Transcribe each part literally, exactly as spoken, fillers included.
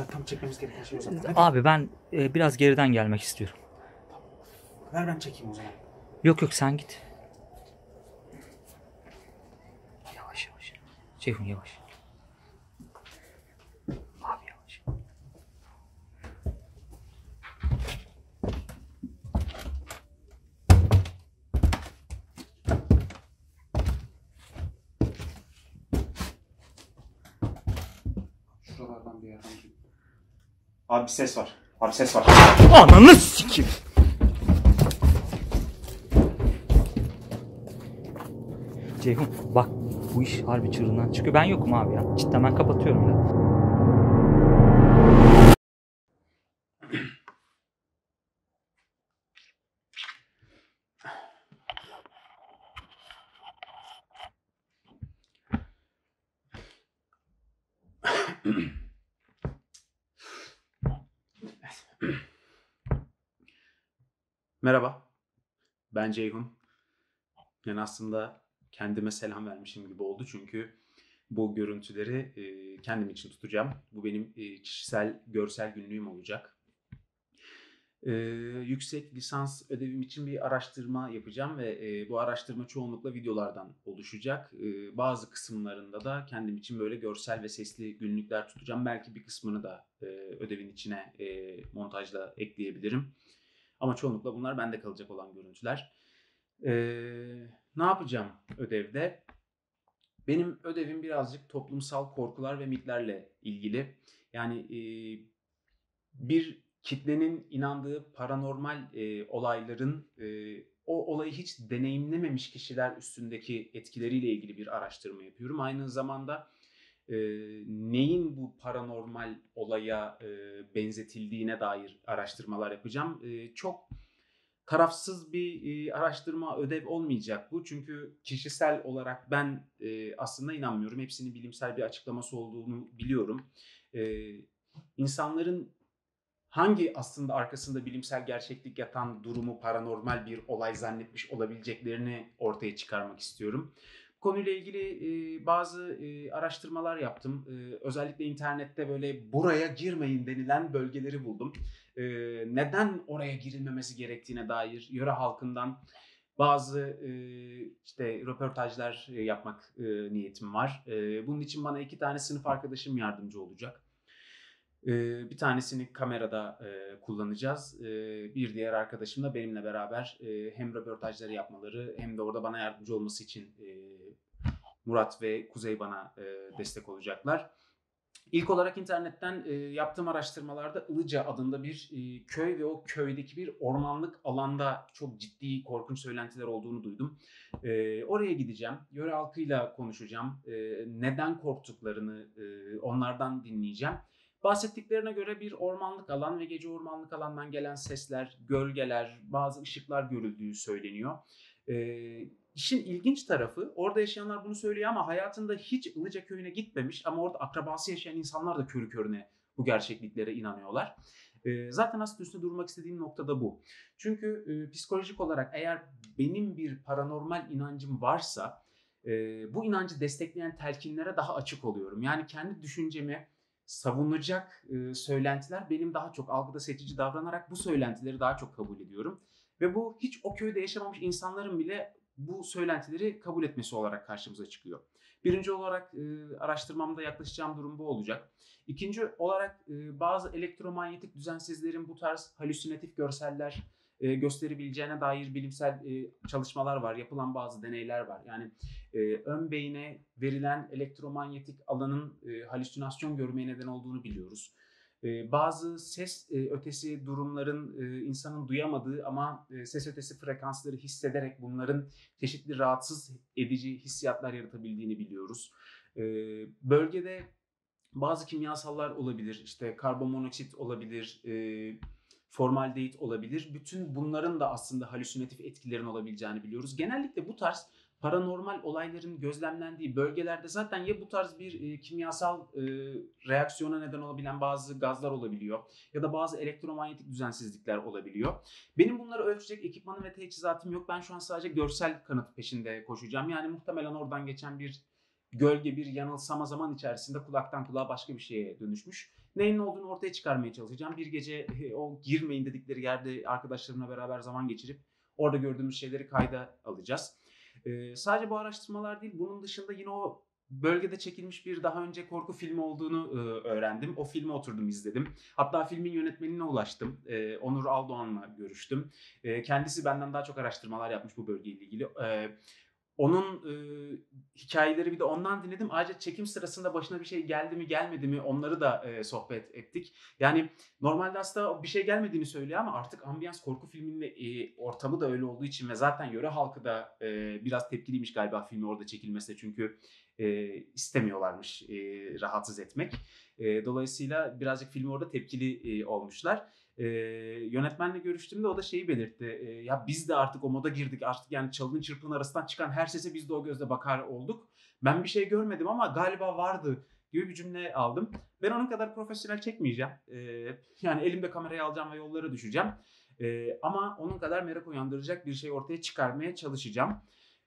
kadar tam çekmemiz gereken şey o zaman. Hadi. Abi ben e, biraz geriden gelmek istiyorum. Tamam. Ver ben çekeyim o zaman. Yok yok sen git. Yavaş yavaş. Ceyhun yavaş. Abi yavaş. Şuralardan bir yerden. Abi bir ses var. Abi ses var. Ananı sikim. Ceyhun bak bu iş harbi çığırından çıkıyor. Ben yokum abi ya. Cidden ben kapatıyorum ya. Merhaba. Ben Ceyhun. Yani aslında kendime selam vermişim gibi oldu çünkü bu görüntüleri e, kendim için tutacağım. Bu benim e, kişisel görsel günlüğüm olacak. E, yüksek lisans ödevim için bir araştırma yapacağım ve e, bu araştırma çoğunlukla videolardan oluşacak. E, bazı kısımlarında da kendim için böyle görsel ve sesli günlükler tutacağım. Belki bir kısmını da e, ödevin içine e, montajla ekleyebilirim. Ama çoğunlukla bunlar bende kalacak olan görüntüler. Ee, ne yapacağım ödevde? Benim ödevim birazcık toplumsal korkular ve mitlerle ilgili. Yani e, bir kitlenin inandığı paranormal e, olayların e, o olayı hiç deneyimlememiş kişiler üstündeki etkileriyle ilgili bir araştırma yapıyorum. Aynı zamanda e, neyin bu paranormal olaya e, benzetildiğine dair araştırmalar yapacağım. E, çok tarafsız bir e, araştırma ödev olmayacak bu. Çünkü kişisel olarak ben e, aslında inanmıyorum. Hepsinin bilimsel bir açıklaması olduğunu biliyorum. E, insanların hangi aslında arkasında bilimsel gerçeklik yatan durumu paranormal bir olay zannetmiş olabileceklerini ortaya çıkarmak istiyorum. Bu konuyla ilgili e, bazı e, araştırmalar yaptım. E, özellikle internette böyle buraya girmeyin denilen bölgeleri buldum. E, neden oraya girilmemesi gerektiğine dair yöre halkından bazı e, işte röportajlar yapmak e, niyetim var. E, bunun için bana iki tane sınıf arkadaşım yardımcı olacak. E, bir tanesini kamerada e, kullanacağız. E, bir diğer arkadaşım da benimle beraber e, hem röportajları yapmaları hem de orada bana yardımcı olması için e, Murat ve Kuzey bana e, destek olacaklar. İlk olarak internetten e, yaptığım araştırmalarda Ilıca adında bir e, köy ve o köydeki bir ormanlık alanda çok ciddi korkunç söylentiler olduğunu duydum. E, oraya gideceğim, yöre halkıyla konuşacağım, e, neden korktuklarını e, onlardan dinleyeceğim. Bahsettiklerine göre bir ormanlık alan ve gece ormanlık alandan gelen sesler, gölgeler, bazı ışıklar görüldüğü söyleniyor. Evet. İşin ilginç tarafı orada yaşayanlar bunu söylüyor ama hayatında hiç Ilıca köyüne gitmemiş ama orada akrabası yaşayan insanlar da körü körüne bu gerçekliklere inanıyorlar. Ee, zaten aslında üstüne durmak istediğim nokta da bu. Çünkü e, psikolojik olarak eğer benim bir paranormal inancım varsa e, bu inancı destekleyen telkinlere daha açık oluyorum. Yani kendi düşüncemi savunacak e, söylentiler benim daha çok algıda seçici davranarak bu söylentileri daha çok kabul ediyorum. Ve bu hiç o köyde yaşamamış insanların bile bu söylentileri kabul etmesi olarak karşımıza çıkıyor. Birinci olarak e, araştırmamda yaklaşacağım durum bu olacak. İkinci olarak e, bazı elektromanyetik düzensizlerin bu tarz halüsinatif görseller e, gösterebileceğine dair bilimsel e, çalışmalar var. Yapılan bazı deneyler var. Yani e, ön beyine verilen elektromanyetik alanın e, halüsinasyon görmeye neden olduğunu biliyoruz. E, bazı ses e, ötesi durumların e, insanın duyamadığı ama e, ses ötesi frekansları hissederek bunların çeşitli rahatsız edici hissiyatlar yaratabildiğini biliyoruz. E, bölgede bazı kimyasallar olabilir, işte karbonmonoksit olabilir, e, formaldehit olabilir. Bütün bunların da aslında halüsinatif etkilerin olabileceğini biliyoruz. Genellikle bu tarz paranormal olayların gözlemlendiği bölgelerde zaten ya bu tarz bir e, kimyasal e, reaksiyona neden olabilen bazı gazlar olabiliyor ya da bazı elektromanyetik düzensizlikler olabiliyor. Benim bunları ölçecek ekipmanım ve teçhizatım yok. Ben şu an sadece görsel kanıt peşinde koşacağım. Yani muhtemelen oradan geçen bir gölge, bir yanılsama zaman içerisinde kulaktan kulağa başka bir şeye dönüşmüş. neyin olduğunu ortaya çıkarmaya çalışacağım. Bir gece o girmeyin dedikleri yerde arkadaşlarımla beraber zaman geçirip orada gördüğümüz şeyleri kayda alacağız. Ee, sadece bu araştırmalar değil, bunun dışında yine o bölgede çekilmiş bir daha önce korku filmi olduğunu e, öğrendim. O filme oturdum, izledim. Hatta filmin yönetmenine ulaştım. E, Onur Aldoğan'la görüştüm. E, kendisi benden daha çok araştırmalar yapmış bu bölgeyle ilgili. E, onun e, hikayeleri bir de ondan dinledim. Ayrıca çekim sırasında başına bir şey geldi mi gelmedi mi onları da e, sohbet ettik. Yani normalde aslında bir şey gelmediğini söylüyor ama artık ambiyans korku filminin e, ortamı da öyle olduğu için ve zaten yöre halkı da e, biraz tepkiliymiş galiba filmi orada çekilmesi, çünkü e, istemiyorlarmış e, rahatsız etmek. E, dolayısıyla birazcık filmi orada tepkili e, olmuşlar. Ee, yönetmenle görüştüğümde o da şeyi belirtti. Ee, ya biz de artık o moda girdik. Artık yani çalının çırpının arasından çıkan her sese biz de o gözle bakar olduk. Ben bir şey görmedim ama galiba vardı gibi bir cümle aldım. Ben onun kadar profesyonel çekmeyeceğim. Ee, yani elimde kamerayı alacağım ve yollara düşeceğim. Ee, ama onun kadar merak uyandıracak bir şey ortaya çıkarmaya çalışacağım.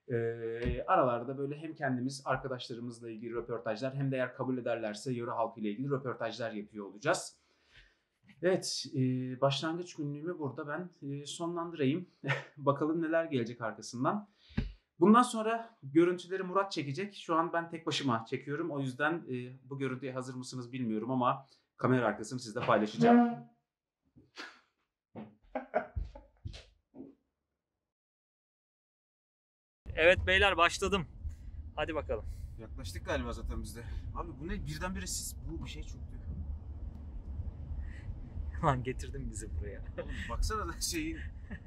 Ee, aralarda böyle hem kendimiz arkadaşlarımızla ilgili röportajlar hem de eğer kabul ederlerse yöre halkıyla ilgili röportajlar yapıyor olacağız. Evet, e, başlangıç günlüğümü burada ben e, sonlandırayım. Bakalım neler gelecek arkasından. Bundan sonra görüntüleri Murat çekecek. Şu an ben tek başıma çekiyorum. O yüzden e, bu görüntüye hazır mısınız bilmiyorum ama kamera arkasını sizle paylaşacağım. Evet beyler, başladım. Hadi bakalım. Yaklaştık galiba zaten biz de. Abi bu ne? Birdenbire siz bu bir şey çok büyük. Lan getirdin bizi buraya. Oğlum baksana da şeyin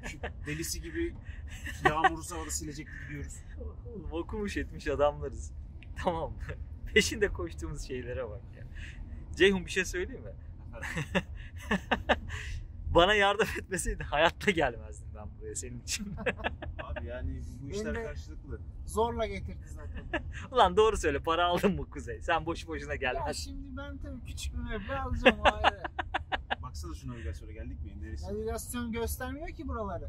şu delisi gibi yağmuru havada silecek gidiyoruz. Oğlum okumuş etmiş adamlarız. Tamam mı? Peşinde koştuğumuz şeylere bak ya. Ceyhun bir şey söyleyeyim mi? Bana yardım etmeseydi hayatta gelmezdim ben buraya senin için. Abi yani bu işler de karşılıklı. Zorla getirdi zaten. Ulan doğru söyle, para aldın mı Kuzey? Sen boşu boşuna gelmez. Ya şimdi ben tabii küçük bir meblağ alacağım aile. Baksana şu navigasyona, geldik mi? Neresi? Navigasyon göstermiyor ki buraları.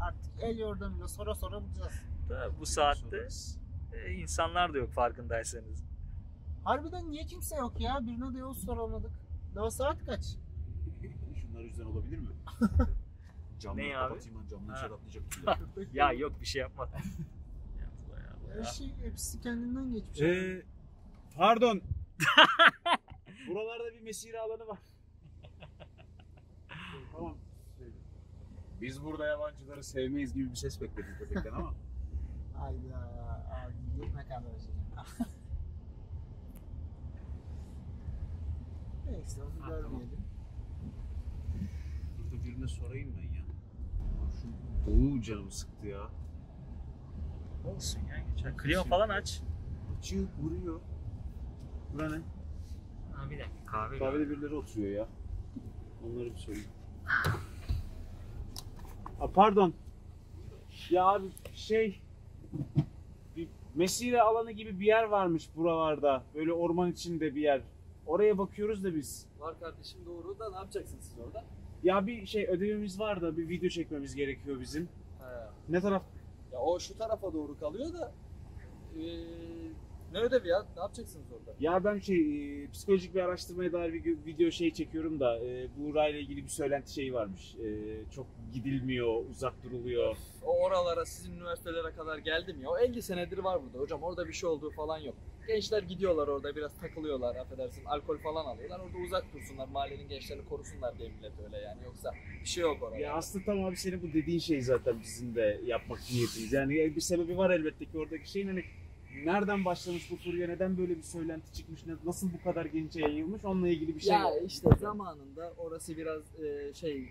Artık el yordamıyla sonra sonra bulacağız. Da, bu saatte e, insanlar da yok farkındaysanız. Harbiden niye kimse yok ya? Birine de yol soramadık. Daha saat kaç? Şunlar yüzden olabilir mi? Camları kapatayım ben, camları şaraplayacak. Ya yok bir şey yapma. Her şey hepsi kendinden geçmiş. Ee, pardon. Buralarda bir mesire alanı var. Tamam. Biz burada yabancıları sevmeyiz gibi bir ses bekledik köpekten ama. Hayda. Gitme kardeşim. Neyse onu ha, görmeyelim. Tamam. Burada birine sorayım ben ya. Şu doğu canımı sıktı ya. Olsun ya, geçer. Klima falan aç. Açıyor, vuruyor. Bura ne? Ha, bir dakika kahve. Kahvede var. Birileri oturuyor ya. Onları bir sorayım. A, pardon. Ya abi şey, bir mesire alanı gibi bir yer varmış buralarda. Böyle orman içinde bir yer. Oraya bakıyoruz da biz. Var kardeşim, doğru da ne yapacaksınız siz orada? Ya bir şey ödevimiz var da bir video çekmemiz gerekiyor bizim. Ha. Ne taraf? Ya o şu tarafa doğru kalıyor da. Ee, ne ödevi ya? Ne yapacaksınız orada? Ya ben şey e, psikolojik bir araştırmaya dair bir video şey çekiyorum da e, bu orayla ilgili bir söylenti şeyi varmış. E, çok gidilmiyor, uzak duruluyor. O oralara, sizin üniversitelere kadar geldim ya. O elli senedir var burada hocam. Orada bir şey olduğu falan yok. Gençler gidiyorlar orada biraz takılıyorlar, affedersin. Alkol falan alıyorlar. Orada uzak dursunlar. Mahallenin gençlerini korusunlar diye millet öyle yani. Yoksa bir şey yok orada. Ya aslında tam abi senin bu dediğin şey zaten bizim de yapmak niyetimiz. Yani bir sebebi var elbette ki oradaki şeyin, hani nereden başlamış bu furya, neden böyle bir söylenti çıkmış, nasıl bu kadar gençe yayılmış, onunla ilgili bir şey ya yok. İşte zamanında orası biraz e, şey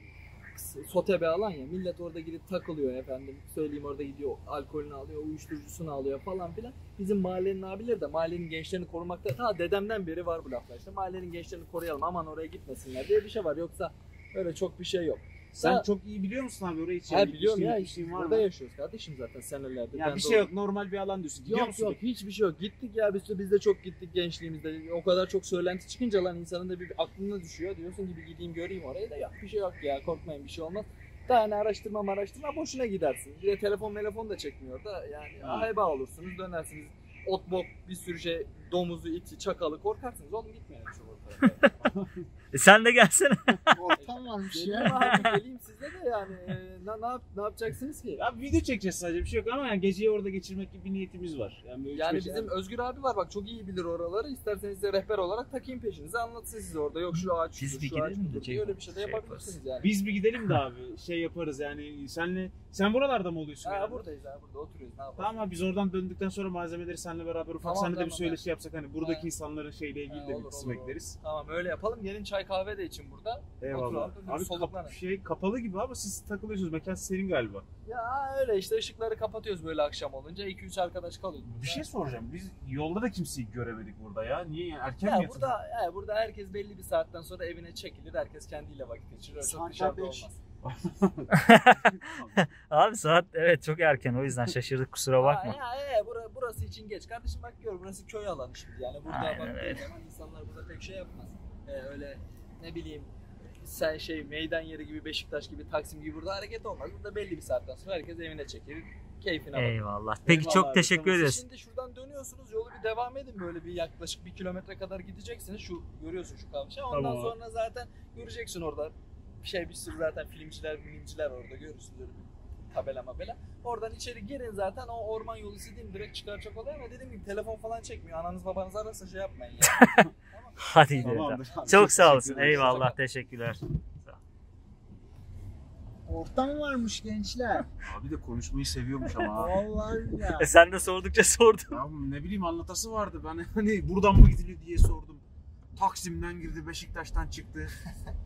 sote bir alan ya, millet orada gidip takılıyor efendim, söyleyeyim orada gidiyor alkolünü alıyor, uyuşturucusunu alıyor falan filan. Bizim mahallenin abileri de mahallenin gençlerini korumakta, ta dedemden beri var bu laflar işte, mahallenin gençlerini koruyalım aman oraya gitmesinler diye bir şey var, yoksa öyle çok bir şey yok. Sen ha, çok iyi biliyor musun abi orayı? Ha, biliyorum ya, işim var. Burada yaşıyoruz kardeşim zaten senelerdir. Ya bir şey yok, normal bir alan diyorsun. Gidiyor musun? Yok yok, hiçbir şey yok. Gittik ya biz de, biz de çok gittik gençliğimizde. O kadar çok söylenti çıkınca lan insanın da bir, bir aklına düşüyor. Diyorsun gibi gideyim göreyim orayı da, yok bir şey yok ya, korkmayın bir şey olmaz. Daha hani araştırma araştırma boşuna gidersin. Bir de telefon telefon da çekmiyor da yani, heba olursunuz dönersiniz. ot bok bir sürü şey, domuzu, iti, çakalı korkarsınız. Oğlum gitmeyelim şu ortaya. E sen de gelsene. Ortam varmış ya. Abi, geleyim sizde de yani. E, na, na, ne yapacaksınız ki? Abi video çekeceğiz sadece, bir şey yok ama yani geceyi orada geçirmek gibi bir niyetimiz var. Yani, böyle yani bizim yani. Özgür abi var bak, çok iyi bilir oraları. İsterseniz de rehber olarak takayım peşinize, anlatsın size orada. Yok şu ağaç, şu, şu ağaç, şey, öyle bir şey de yapabilirsiniz yani. Biz bir gidelim de abi şey yaparız yani senle. Sen buralarda mı oluyorsun? Ha, yani? Buradayız abi, burada oturuyoruz. Ne yapalım? Tamam abi, biz oradan döndükten sonra malzemeleri seninle beraber ufak tamam, senle de bir söyleşi yani. Yapsak hani buradaki ha. insanların şeyle ilgili ha, de olur, bir kısım olur, ekleriz. Tamam öyle yapalım. Gelin çay kahve de için burada. Eyvallah. Oturalım, abi kap şey kapalı gibi ama siz takılıyorsunuz. Mekan serin galiba. Ya öyle işte, ışıkları kapatıyoruz böyle akşam olunca. iki üç arkadaş kalıyor. Bir şey soracağım. Biz yolda da kimseyi göremedik burada ya. Niye yani? Erken ya mi yatırdık? Burada, ya burada herkes belli bir saatten sonra evine çekilir. Herkes kendiyle vakit geçirir. Çok dışarıda olmaz. Abi saat evet çok erken, o yüzden şaşırdık, kusura bakma. Ha, ya, e, burası, burası için geç kardeşim, bak gör burası köy alanı şimdi yani burada aynen, bak, evet. İnsanlar burada pek şey yapmaz. Ee, öyle ne bileyim sen şey meydan yeri gibi, Beşiktaş gibi, Taksim gibi burada hareket olmaz. Burada belli bir saatten sonra herkes evine çekilir. Keyfine bakın. Eyvallah. Peki eyvallah, çok teşekkür ederiz. Şimdi şuradan dönüyorsunuz, yolu bir devam edin böyle bir yaklaşık bir kilometre kadar gideceksiniz. Şu görüyorsun şu kavşağı. Ondan tamam. Sonra zaten göreceksin orada. Bir şey bir sürü zaten filmciler, filmciler orada görürsünüz öyle bir tabela mabela. Oradan içeri girin zaten, o orman yolu dediğim direkt çıkar çok kolay ama dediğim gibi telefon falan çekmiyor. Ananız babanız ararsa şey yapmayın yani. Tamam. Hadi tamam, çok, çok sağ olasın. Eyvallah, teşekkürler. Ortam varmış gençler. Abi de konuşmayı seviyormuş ama. Vallahi ya. E sen de sordukça sordun. Ya ne bileyim anlatası vardı. Ben hani buradan mı gidiliyor diye sordum. Taksim'den girdi, Beşiktaş'tan çıktı.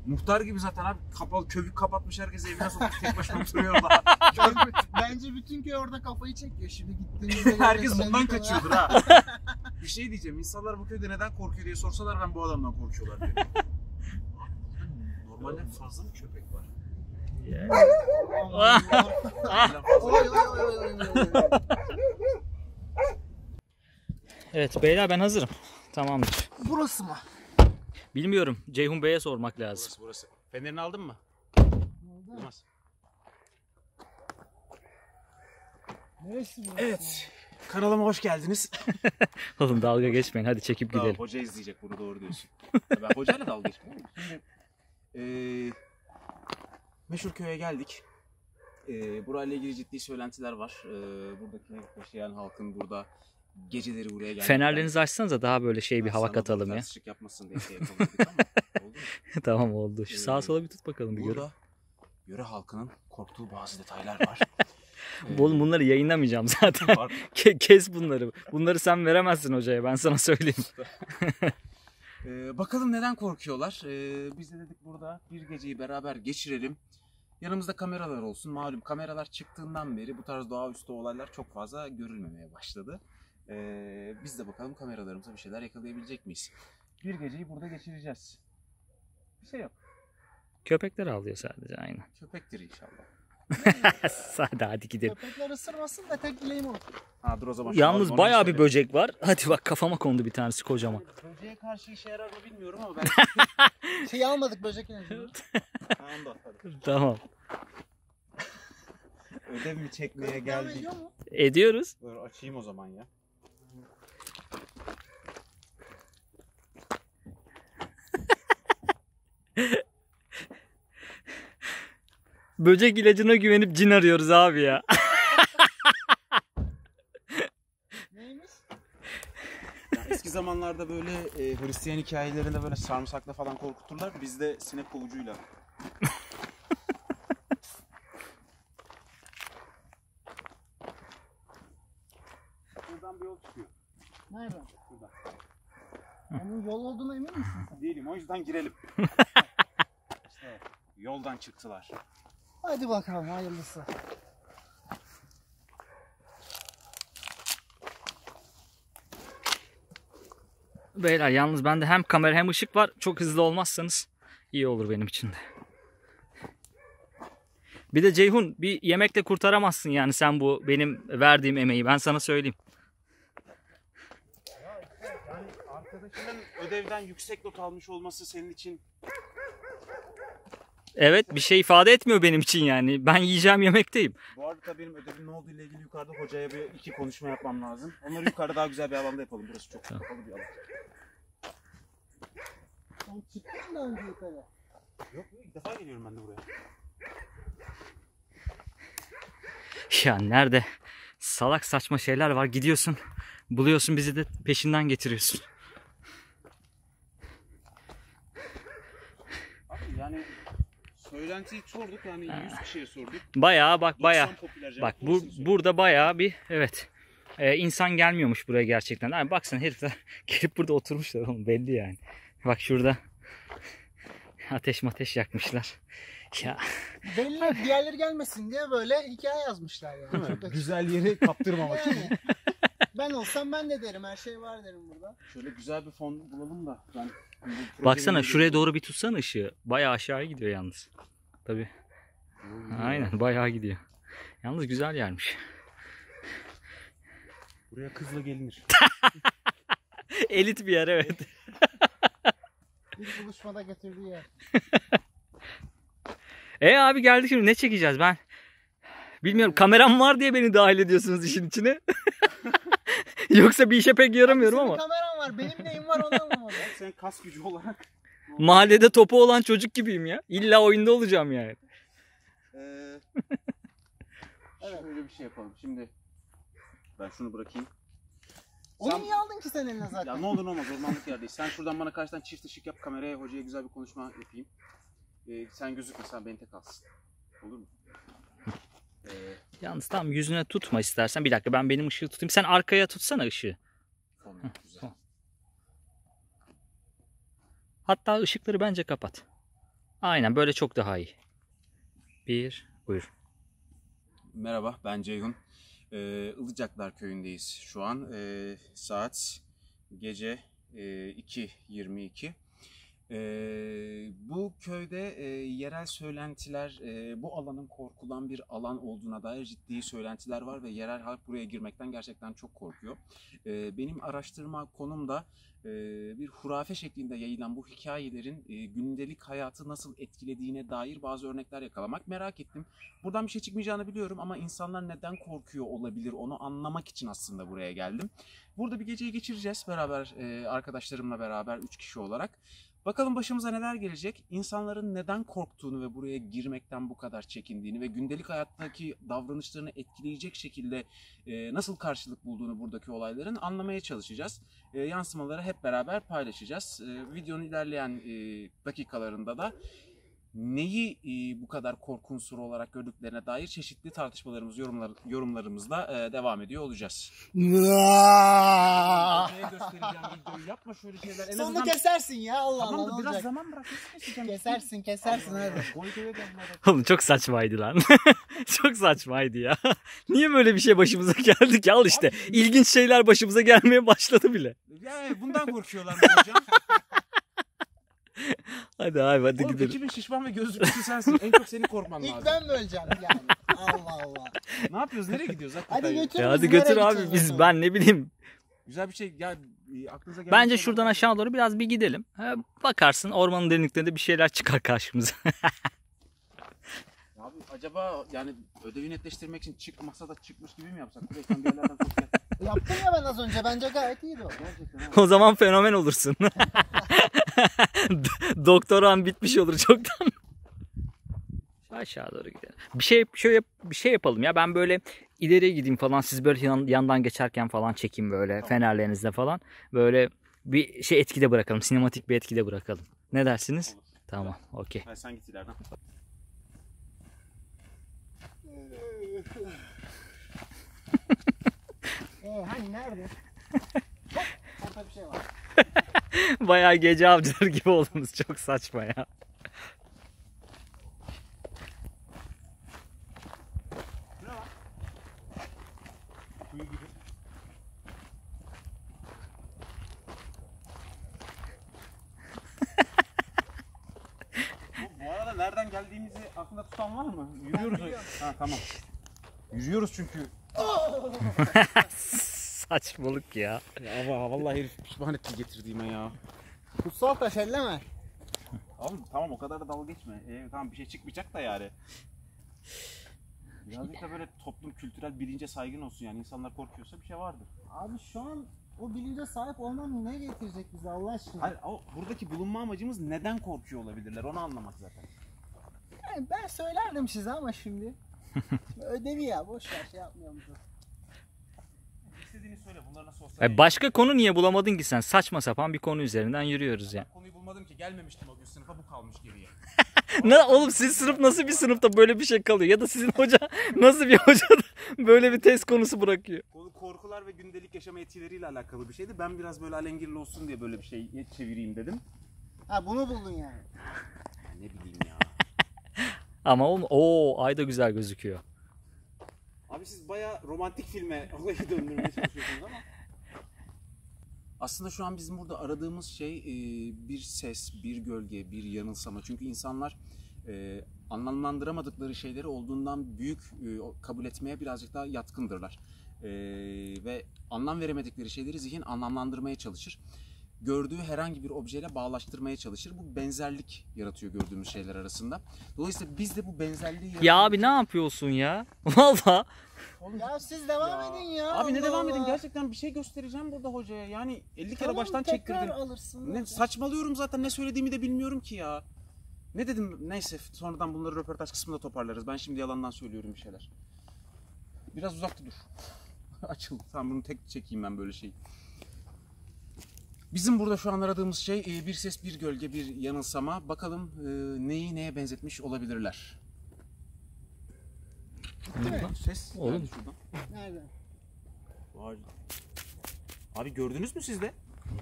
Muhtar gibi zaten abi, kapalı kövük kapatmış, herkes evine sokmuş, tek başına oturuyor da. Bence bütün köy orada kafayı çekiyor şimdi gittiğimizde. Herkes bundan kaçıyordur ha. Bir şey diyeceğim, insanlar bu köyde neden korkuyor diye sorsalar ben bu adamdan korkuyorlar diye. Normalde fazla mı köpek var? Yeah. Allah Allah. Oy oy oy oy. Evet beyler ben hazırım. Tamamdır. Burası mı? Bilmiyorum. Ceyhun Bey'e sormak lazım. Burası burası. Fenerini aldın mı? Aldım. Olmaz. Neresi burası? Evet. Kanalıma hoş geldiniz. Oğlum dalga geçmeyin. Hadi çekip daha gidelim. Hoca izleyecek bunu, doğru diyorsun. Ben hocayla dalga geçmiyorum. ee, meşhur köye geldik. Ee, burayla ilgili ciddi söylentiler var. Ee, buradaki yaşayan halkın burada geceleri buraya geldik. Fenerlerinizi açsanıza daha böyle şey bir hava katalım ya. Tartışık yapmasın diye şey yapalım dedik ama oldu mu? Tamam oldu. Şu sağa sola bir tut bakalım bir göre. Burada yöre halkının korktuğu bazı detaylar var. Oğlum bunları yayınlamayacağım zaten. Ke kes bunları. Bunları sen veremezsin hocaya, ben sana söyleyeyim. ee, bakalım neden korkuyorlar. Ee, biz de dedik burada bir geceyi beraber geçirelim. Yanımızda kameralar olsun. Malum kameralar çıktığından beri bu tarz doğaüstü olaylar çok fazla görülmemeye başladı. Ee, biz de bakalım kameralarımıza bir şeyler yakalayabilecek miyiz? Bir geceyi burada geçireceğiz. Bir şey yok. Köpekler avlıyor sadece, aynen. Köpektir inşallah. Hadi hadi gidelim. Köpekler ısırmasın da tek dileğim olur. Ha, dur o zaman. Yalnız bayağı bir böcek var. Hadi bak kafama kondu bir tanesi kocaman. Böceğe karşı işe yarar mı bilmiyorum ama ben... şey almadık böcek enerjini. Tamam, tamam. Ödev mi çekmeye geldik? Ediyoruz. Dur açayım o zaman ya. Böcek ilacına güvenip cin arıyoruz abi ya. Neymiş? Ya eski zamanlarda böyle e, Hristiyan hikayelerinde böyle sarımsakla falan korkuturlar. Bizde sinek kovucuyla. Buradan bir yol çıkıyor. Nereden? Buradan. Onun yol olduğuna emin misin sen? Değilim, o yüzden girelim. İşte yoldan çıktılar. Hadi bakalım hayırlısı. Beyler yalnız bende hem kamera hem ışık var. Çok hızlı olmazsanız iyi olur benim için de. Bir de Ceyhun bir yemekle kurtaramazsın yani sen bu benim verdiğim emeği. Ben sana söyleyeyim. Yani arkadaşının ödevden yüksek not almış olması senin için... Evet, bir şey ifade etmiyor benim için yani. Ben yiyeceğim yemekteyim. Bu arada benim ödevim ne olduğu ile ilgili yukarıda hocaya bir iki konuşma yapmam lazım. Onları yukarıda daha güzel bir alanda yapalım. Burası çok kapalı tamam. Bir alan. Sen çıktın mı önce yukarı? Yok, ilk defa geliyorum ben de buraya. Ya nerede salak saçma şeyler var, gidiyorsun buluyorsun, bizi de peşinden getiriyorsun. Abi yani söylentiyi sorduk yani yüz kişiye sorduk. Bayağı bak bayağı bak bu, burada bayağı bir evet ee, insan gelmiyormuş buraya gerçekten. Abi baksana herifler gelip burada oturmuşlar oğlum, belli yani. Bak şurada ateş mateş yakmışlar. Ya. Belli diğerleri gelmesin diye böyle hikaye yazmışlar yani. Çok da güzel yeri kaptırmamak için. Yani. Ben olsam ben de derim, her şey var derim burada. Şöyle güzel bir fon bulalım da. Ben baksana şuraya gidiyorum. Doğru bir tutsan ışığı. Bayağı aşağıya gidiyor yalnız. Tabii. Aynen bayağı gidiyor. Yalnız güzel yermiş. Buraya kızla gelinir. Elit bir yer evet. Bir buluşmada götürdüğü yer. E abi geldik şimdi, ne çekeceğiz ben? Bilmiyorum, kameram var diye beni dahil ediyorsunuz işin içine. Yoksa bir işe pek yaramıyorum abi, ama. Kameram var, benim neyim var onu anlamadım. Sen kas gücü olarak. Mahallede topu olan çocuk gibiyim ya. İlla oyunda olacağım yani. Ee, evet. Şöyle bir şey yapalım şimdi. Ben şunu bırakayım. Onu sen... niye aldın ki sen eline zaten? Ya ne olur ne olmaz, ormanlık yerdeyiz. Sen şuradan bana karşıdan çift ışık yap, kameraya hocaya güzel bir konuşma yapayım. Ee, sen gözükme, sen beni tek alsın. Olur mu? Ee... Yalnız tam yüzüne tutma istersen. Bir dakika ben benim ışığı tutayım. Sen arkaya tutsana ışığı. Tamam, heh, güzel. Tamam. Hatta ışıkları bence kapat. Aynen böyle çok daha iyi. Bir, buyur. Merhaba, ben Ceyhun. Ee, Ilıcaklar köyündeyiz şu an. Ee, saat gece e, iki yirmi iki. Ee, bu köyde e, yerel söylentiler, e, bu alanın korkulan bir alan olduğuna dair ciddi söylentiler var ve yerel halk buraya girmekten gerçekten çok korkuyor. Ee, benim araştırma konum da e, bir hurafe şeklinde yayılan bu hikayelerin e, gündelik hayatı nasıl etkilediğine dair bazı örnekler yakalamak. Merak ettim. Buradan bir şey çıkmayacağını biliyorum ama insanlar neden korkuyor olabilir onu anlamak için aslında buraya geldim. Burada bir geceyi geçireceğiz beraber, e, arkadaşlarımla beraber üç kişi olarak. Bakalım başımıza neler gelecek, insanların neden korktuğunu ve buraya girmekten bu kadar çekindiğini ve gündelik hayattaki davranışlarını etkileyecek şekilde e, nasıl karşılık bulduğunu buradaki olayların anlamaya çalışacağız. E, yansımaları hep beraber paylaşacağız. E, videonun ilerleyen e, dakikalarında da neyi e, bu kadar korku unsuru olarak gördüklerine dair çeşitli tartışmalarımız, yorumlar, yorumlarımızla e, devam ediyor olacağız. Neye göstereceğim videoyu, yapma şöyle şeyler. En azından... Sonunu kesersin ya, Allah Allah. Tamam da biraz zaman bırak. Kesersin kesersin hadi. Oğlum çok saçmaydı lan. Çok saçmaydı ya. Niye böyle bir şey başımıza geldi ki? Al işte. Abi, ilginç şeyler başımıza gelmeye başladı bile. Ya bundan korkuyorlar hocam. Hadi abi hadi oğlum, gidelim. Oğlum şişman ve gözlüklüsü sensin. En çok seni korkman lazım. İlk ben mi öleceğim yani? Allah Allah. Ne yapıyoruz? Nereye gidiyoruz? Hadi götür, ya hadi götür abi biz, ben ne bileyim. Güzel bir şey ya, aklınıza geldi. Bence şuradan aşağı doğru biraz bir gidelim. Ha, bakarsın ormanın derinliklerinde bir şeyler çıkar karşımıza. Abi acaba yani ödevi netleştirmek için çıkmasa da çıkmış gibi mi yapsak? Buraya yerlerden korkuyor. Yaptım ya ben az önce. Bence gayet iyiydi o. Gerçekten, o zaman fenomen olursun. Doktoran bitmiş olur çoktan. Aşağı doğru gidelim. Bir şey şöyle bir şey yapalım ya. Ben böyle ileriye gideyim falan. Siz böyle yan, yandan geçerken falan çekeyim böyle tamam. Fenerlerinizle falan. Böyle bir şey etkide bırakalım. Sinematik bir etkide bırakalım. Ne dersiniz? Olur. Tamam. Okey. Sen git ileriden. Ee, hani nerede? Hop, orada bir şey var. Bayağı gece avcılar gibi oldunuz. Çok saçma ya. Bu arada nereden geldiğimizi aklında tutan var mı? Yürüyoruz. Ha, tamam. Yürüyoruz çünkü. Saçmalık ya. Ya vallahi herif pişman etti getirdiğime ya. Kutsal taş elleme. Tamam tamam, o kadar da dalga geçme. Ee, tamam bir şey çıkmayacak da yani. Birazcık da böyle toplum kültürel bilince saygın olsun yani, insanlar korkuyorsa bir şey vardır. Abi şu an o bilince sahip olmam ne getirecek bize Allah aşkına? Hayır, o, buradaki bulunma amacımız neden korkuyor olabilirler onu anlamak zaten. Yani ben söylerdim size ama şimdi. Şimdi ödevi ya, boşver şey yapmıyorum. İstediğini söyle, bunlar nasıl olsa... E başka yani. Konu niye bulamadın ki sen? Saçma sapan bir konu üzerinden yürüyoruz ya. Yani. Konuyu bulmadım ki, gelmemiştim o gün sınıfa, bu kalmış geriye. Ne oğlum, siz sınıf nasıl bir sınıfta böyle bir şey kalıyor? Ya da sizin hoca nasıl bir hoca böyle bir test konusu bırakıyor? Korkular ve gündelik yaşam etkileriyle alakalı bir şeydi. Ben biraz böyle alengirli olsun diye böyle bir şey çevireyim dedim. Ha bunu buldun yani. Ya ne bileyim ya. Ama oğlum ooo ay da güzel gözüküyor. Abi siz bayağı romantik filme olayı döndürmeye çalışıyorsunuz ama. Aslında şu an bizim burada aradığımız şey bir ses, bir gölge, bir yanılsama. Çünkü insanlar anlamlandıramadıkları şeyleri olduğundan büyük kabul etmeye birazcık daha yatkındırlar. Ve anlam veremedikleri şeyleri zihin anlamlandırmaya çalışır. Gördüğü herhangi bir objeyle bağlaştırmaya çalışır. Bu benzerlik yaratıyor gördüğümüz şeyler arasında. Dolayısıyla biz de bu benzerliği... Ya abi ne yapıyorsun ya? Valla. Ya siz devam ya. edin ya. Abi ne devam Allah. edin? Gerçekten bir şey göstereceğim burada hocaya. Yani elli tamam, kere baştan çektirdim. Alırsın, ne, saçmalıyorum zaten. Ne söylediğimi de bilmiyorum ki ya. Ne dedim? Neyse sonradan bunları röportaj kısmında toparlarız. Ben şimdi yalandan söylüyorum bir şeyler. Biraz uzakta dur. Açıldı. Tamam bunu tek çekeyim ben böyle şeyi. Bizim burada şu an aradığımız şey bir ses, bir gölge, bir yanılsama. Bakalım neyi neye benzetmiş olabilirler. Gitti ses oğlum. Geldi şuradan. Nereden? Vay. Abi gördünüz mü siz de?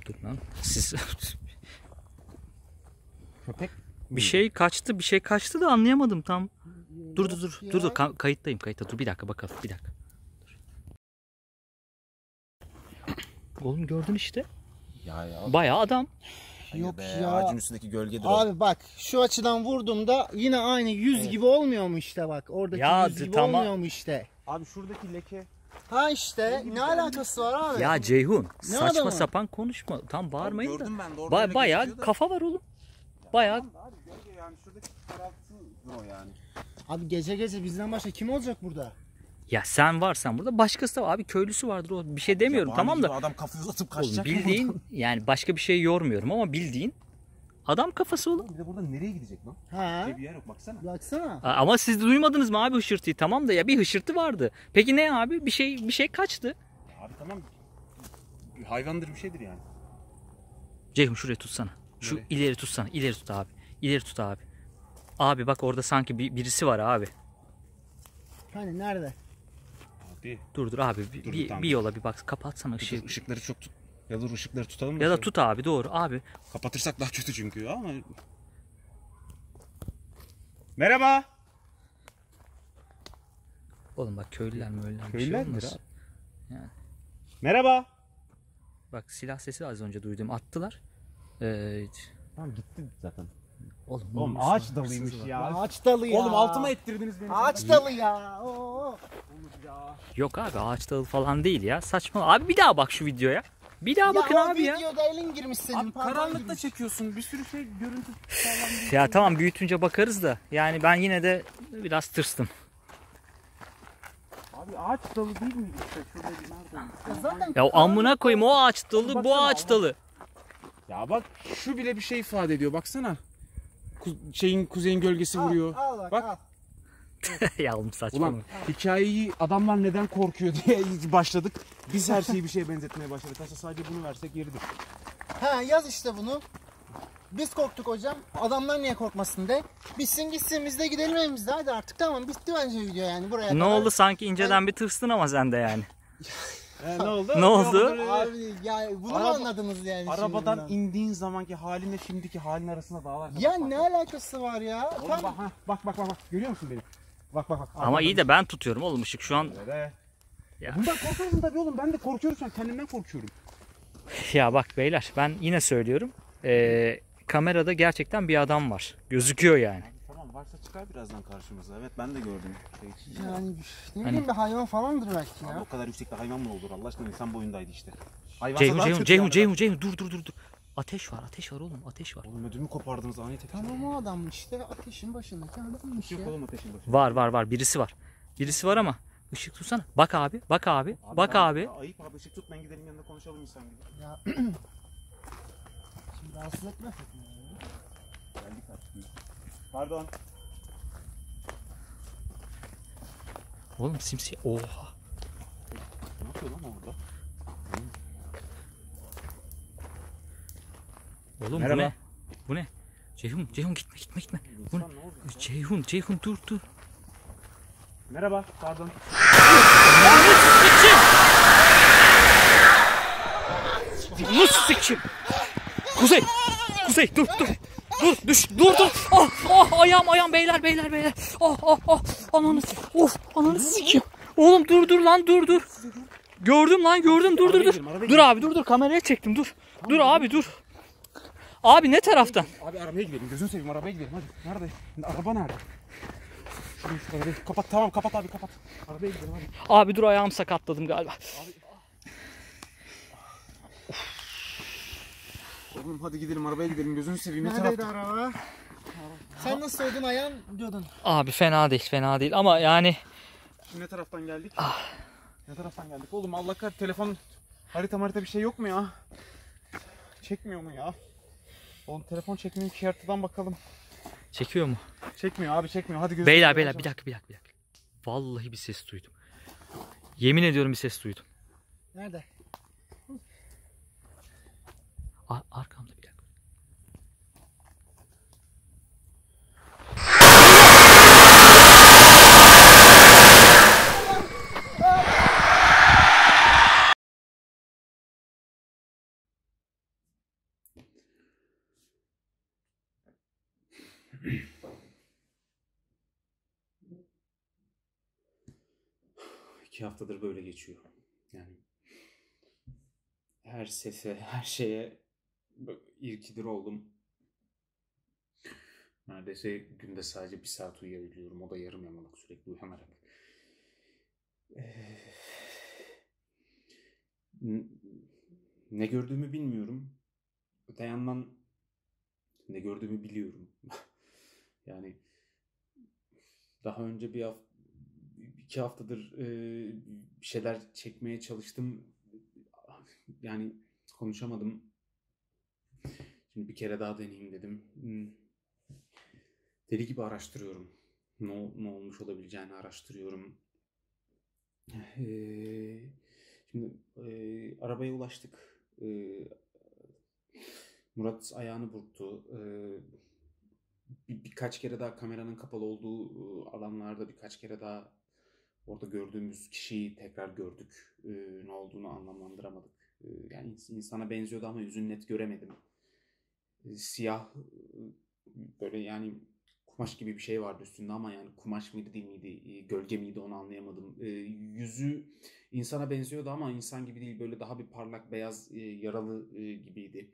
Dur lan. Siz... Köpek. Bir şey kaçtı, bir şey kaçtı da anlayamadım tam. Dur dur dur. Dur dur Ka kayıttayım kayıtta. Dur bir dakika bakalım. Bir dakika. Dur. Oğlum gördün işte. Ya ya. Bayağı adam. Hayır yok be, ya. Ağacın üstündeki gölgedir o. Abi bak şu açıdan vurduğumda yine aynı yüz evet. gibi olmuyor mu işte bak. Oradaki ya yüz gibi tamam. olmuyor mu işte. Abi şuradaki leke. Ha işte ne, ne alakası var abi? Ya Ceyhun ne saçma adamı? sapan konuşma. Tam bağırmayın abi, gördüm da. Ben ba bayağı kafa var oğlum. Bayağı. Tamam abi, gölge yani şuradaki tarafsızdır o yani. Abi gece gece bizden başka kim olacak burada? Ya sen varsan burada başkası da var. Abi köylüsü vardır o, bir şey demiyorum tamam da. Adam kafayı uzatıp kaçacak. Oğlum, bildiğin buradan. Yani başka bir şey yormuyorum ama bildiğin adam kafası oğlum. Bir de buradan nereye gidecek lan? Ha. Bir yer yok baksana. Baksana. Ama siz de duymadınız mı abi hışırtıyı? Tamam da ya bir hışırtı vardı. Peki ne abi? Bir şey bir şey kaçtı. Abi tamam. Bir hayvandır bir şeydir yani. Ceyhun şurayı tutsana. Şu nereye? ileri tutsana. İleri tut abi. İleri tut abi. Abi bak orada sanki bir, birisi var abi. Hani nerede? Değil. Dur dur abi bir, dur, bir, tamam. bir yola bir bak, kapatsana dur, ışığı. Işıkları çok tut. Ya dur ışıkları tutalım mı? Ya da şöyle. Tut abi, doğru abi. Kapatırsak daha kötü çünkü ya ama. Merhaba. Oğlum bak köylüler mi öyle bir şey olmaz. Yani. Merhaba. Bak silah sesi az önce duydum, attılar. Ee... Tamam gitti zaten. Oğlum, Oğlum ağaç dalıymış ya. Ağaç dalı ya. Oğlum altıma ettirdiniz beni. Ağaç dalı ya. Oo. Ya. Yok abi ağaç dalı falan değil ya, saçma. Abi bir daha bak şu videoya. Bir daha ya bakın abi ya. Videoda elin girmiş senin. Abi, karanlıkta girmiş. Çekiyorsun bir sürü şey görüntü. Ya tamam büyütünce bakarız da yani ben yine de biraz tırstım. Abi ağaç dalı değil miydi işte şurada nerede? Ya, ya amına koyayım o ağaç dalı baksana, bu ağaç dalı. Ya bak şu bile bir şey ifade ediyor baksana. Şeyin kuzeyin gölgesi al, vuruyor. Al bak. Bak. Al. Ya oğlum saçma. Ulan hikayeyi adamlar neden korkuyor diye başladık. Biz her şeyi bir şeye benzetmeye başladık. Aslında sadece bunu versek yeridir. Ha yaz işte bunu. Biz korktuk hocam. Adamlar niye korkmasın de. Bitsin gitsin biz de gidelim evimizde. Hadi artık tamam bitti bence video yani. Buraya ne kadar. Oldu sanki inceden yani... bir tırstın ama sende yani. Ee, ne oldu? Ne oldu? Abi ya bunu Araba, anladınız yani. Arabadan şimdiden. indiğin zamanki halinle şimdiki halin arasında dağlar. Ya bak, ne bak. alakası var ya? Oğlum, Tam... bak, ha, bak bak bak görüyor musun beni? Bak bak bak. Ama anladım. iyi de ben tutuyorum oğlum ışık şu an. Evet. Ya. Bundan korkuyorum tabii oğlum, ben de korkuyorum, sen kendimden korkuyorum. Ya bak beyler ben yine söylüyorum. Ee, kamerada gerçekten bir adam var. Gözüküyor yani. Tamam varsa çıkar birazdan karşımıza. Evet ben de gördüm. Şey, yani ne bileyim hani... bir hayvan falandır belki ya. Abi, o kadar yüksekte hayvan mı olur Allah aşkına, insan boyundaydı işte. Hayvan Ceyhun Ceyhun Ceyhun Ceyhun dur dur dur. Ateş var, ateş var oğlum, ateş var. Oğlum ödümü kopardınız ani tepki. Tamam o adam işte ateşin başındaki adammış ya. Yok oğlum ateşin başında. Var var var, birisi var. Birisi var ama ışık tutsana. Bak abi, bak abi, abi bak ben, abi. Ayıp abi, ışık tutmayın, gidelim yanında konuşalım insan gibi. Ya. Şimdi rahatsız etmezsin yani. Geldik artık. Pardon. Oğlum simsiyah, oha. Ne yapıyor lan orada? Oğlum merhaba. Bu ne? Bu ne? Ceyhun, Ceyhun gitme gitme gitme. Bu ne? Ceyhun, Ceyhun dur dur. Merhaba, pardon. Bunu sikeyim. Kuzey, Kuzey dur dur. Dur düş, dur dur. Ah ah ayağım ayağım beyler beyler beyler. Ah ah ah ananı. Of ananı sikeyim. Oğlum dur dur lan dur dur. Gördüm lan gördüm dur dur dur. Dur abi dur dur kameraya çektim dur. Dur abi dur. Abi ne taraftan? Abi arabaya gidelim. Gözünü seveyim arabaya gidelim. Hadi. Nerede? Araba nerede? Şurayı şu arabayı. Kapat tamam kapat abi kapat. Arabaya gidelim abi. Abi dur ayağım sakatladım galiba. Abi. Oğlum hadi gidelim arabaya gidelim. Gözünü seveyim ne taraftan? Neredeydi araba? Araba? Sen nasıl oldun ayağın diyordun. Abi fena değil fena değil ama yani. Şimdi ne taraftan geldik? Ah. Ne taraftan geldik? Oğlum Allah kahretsin telefon harita harita bir şey yok mu ya? Çekmiyor mu ya? Oğlum telefon çekmiyor ki haritadan bakalım. Çekiyor mu? Çekmiyor abi çekmiyor. Hadi gözünü. Beyler beyler bir dakika bir dakika bir dakika. Vallahi bir ses duydum. Yemin ediyorum bir ses duydum. Nerede? Ar arkamda bir dakika. İki haftadır böyle geçiyor. Yani her sese, her şeye irkidir oldum. Neredeyse günde sadece bir saat uyuyabiliyorum. O da yarım yamalak sürekli uyuyamarak. Ee, ne gördüğümü bilmiyorum. Öte yandan ne gördüğümü biliyorum. Yani daha önce bir hafta, iki haftadır e, bir şeyler çekmeye çalıştım. Yani konuşamadım. Şimdi bir kere daha deneyeyim dedim. Deli gibi araştırıyorum. Ne, ne olmuş olabileceğini araştırıyorum. E, şimdi e, arabaya ulaştık. E, Murat ayağını burktu. E, bir, birkaç kere daha kameranın kapalı olduğu alanlarda birkaç kere daha orada gördüğümüz kişiyi tekrar gördük. Ee, ne olduğunu anlamlandıramadık. Ee, yani insana benziyordu ama yüzünü net göremedim. Ee, siyah böyle yani kumaş gibi bir şey vardı üstünde ama yani kumaş mıydı değil miydi, gölge miydi onu anlayamadım. Ee, yüzü insana benziyordu ama insan gibi değil, böyle daha bir parlak beyaz e, yaralı e, gibiydi.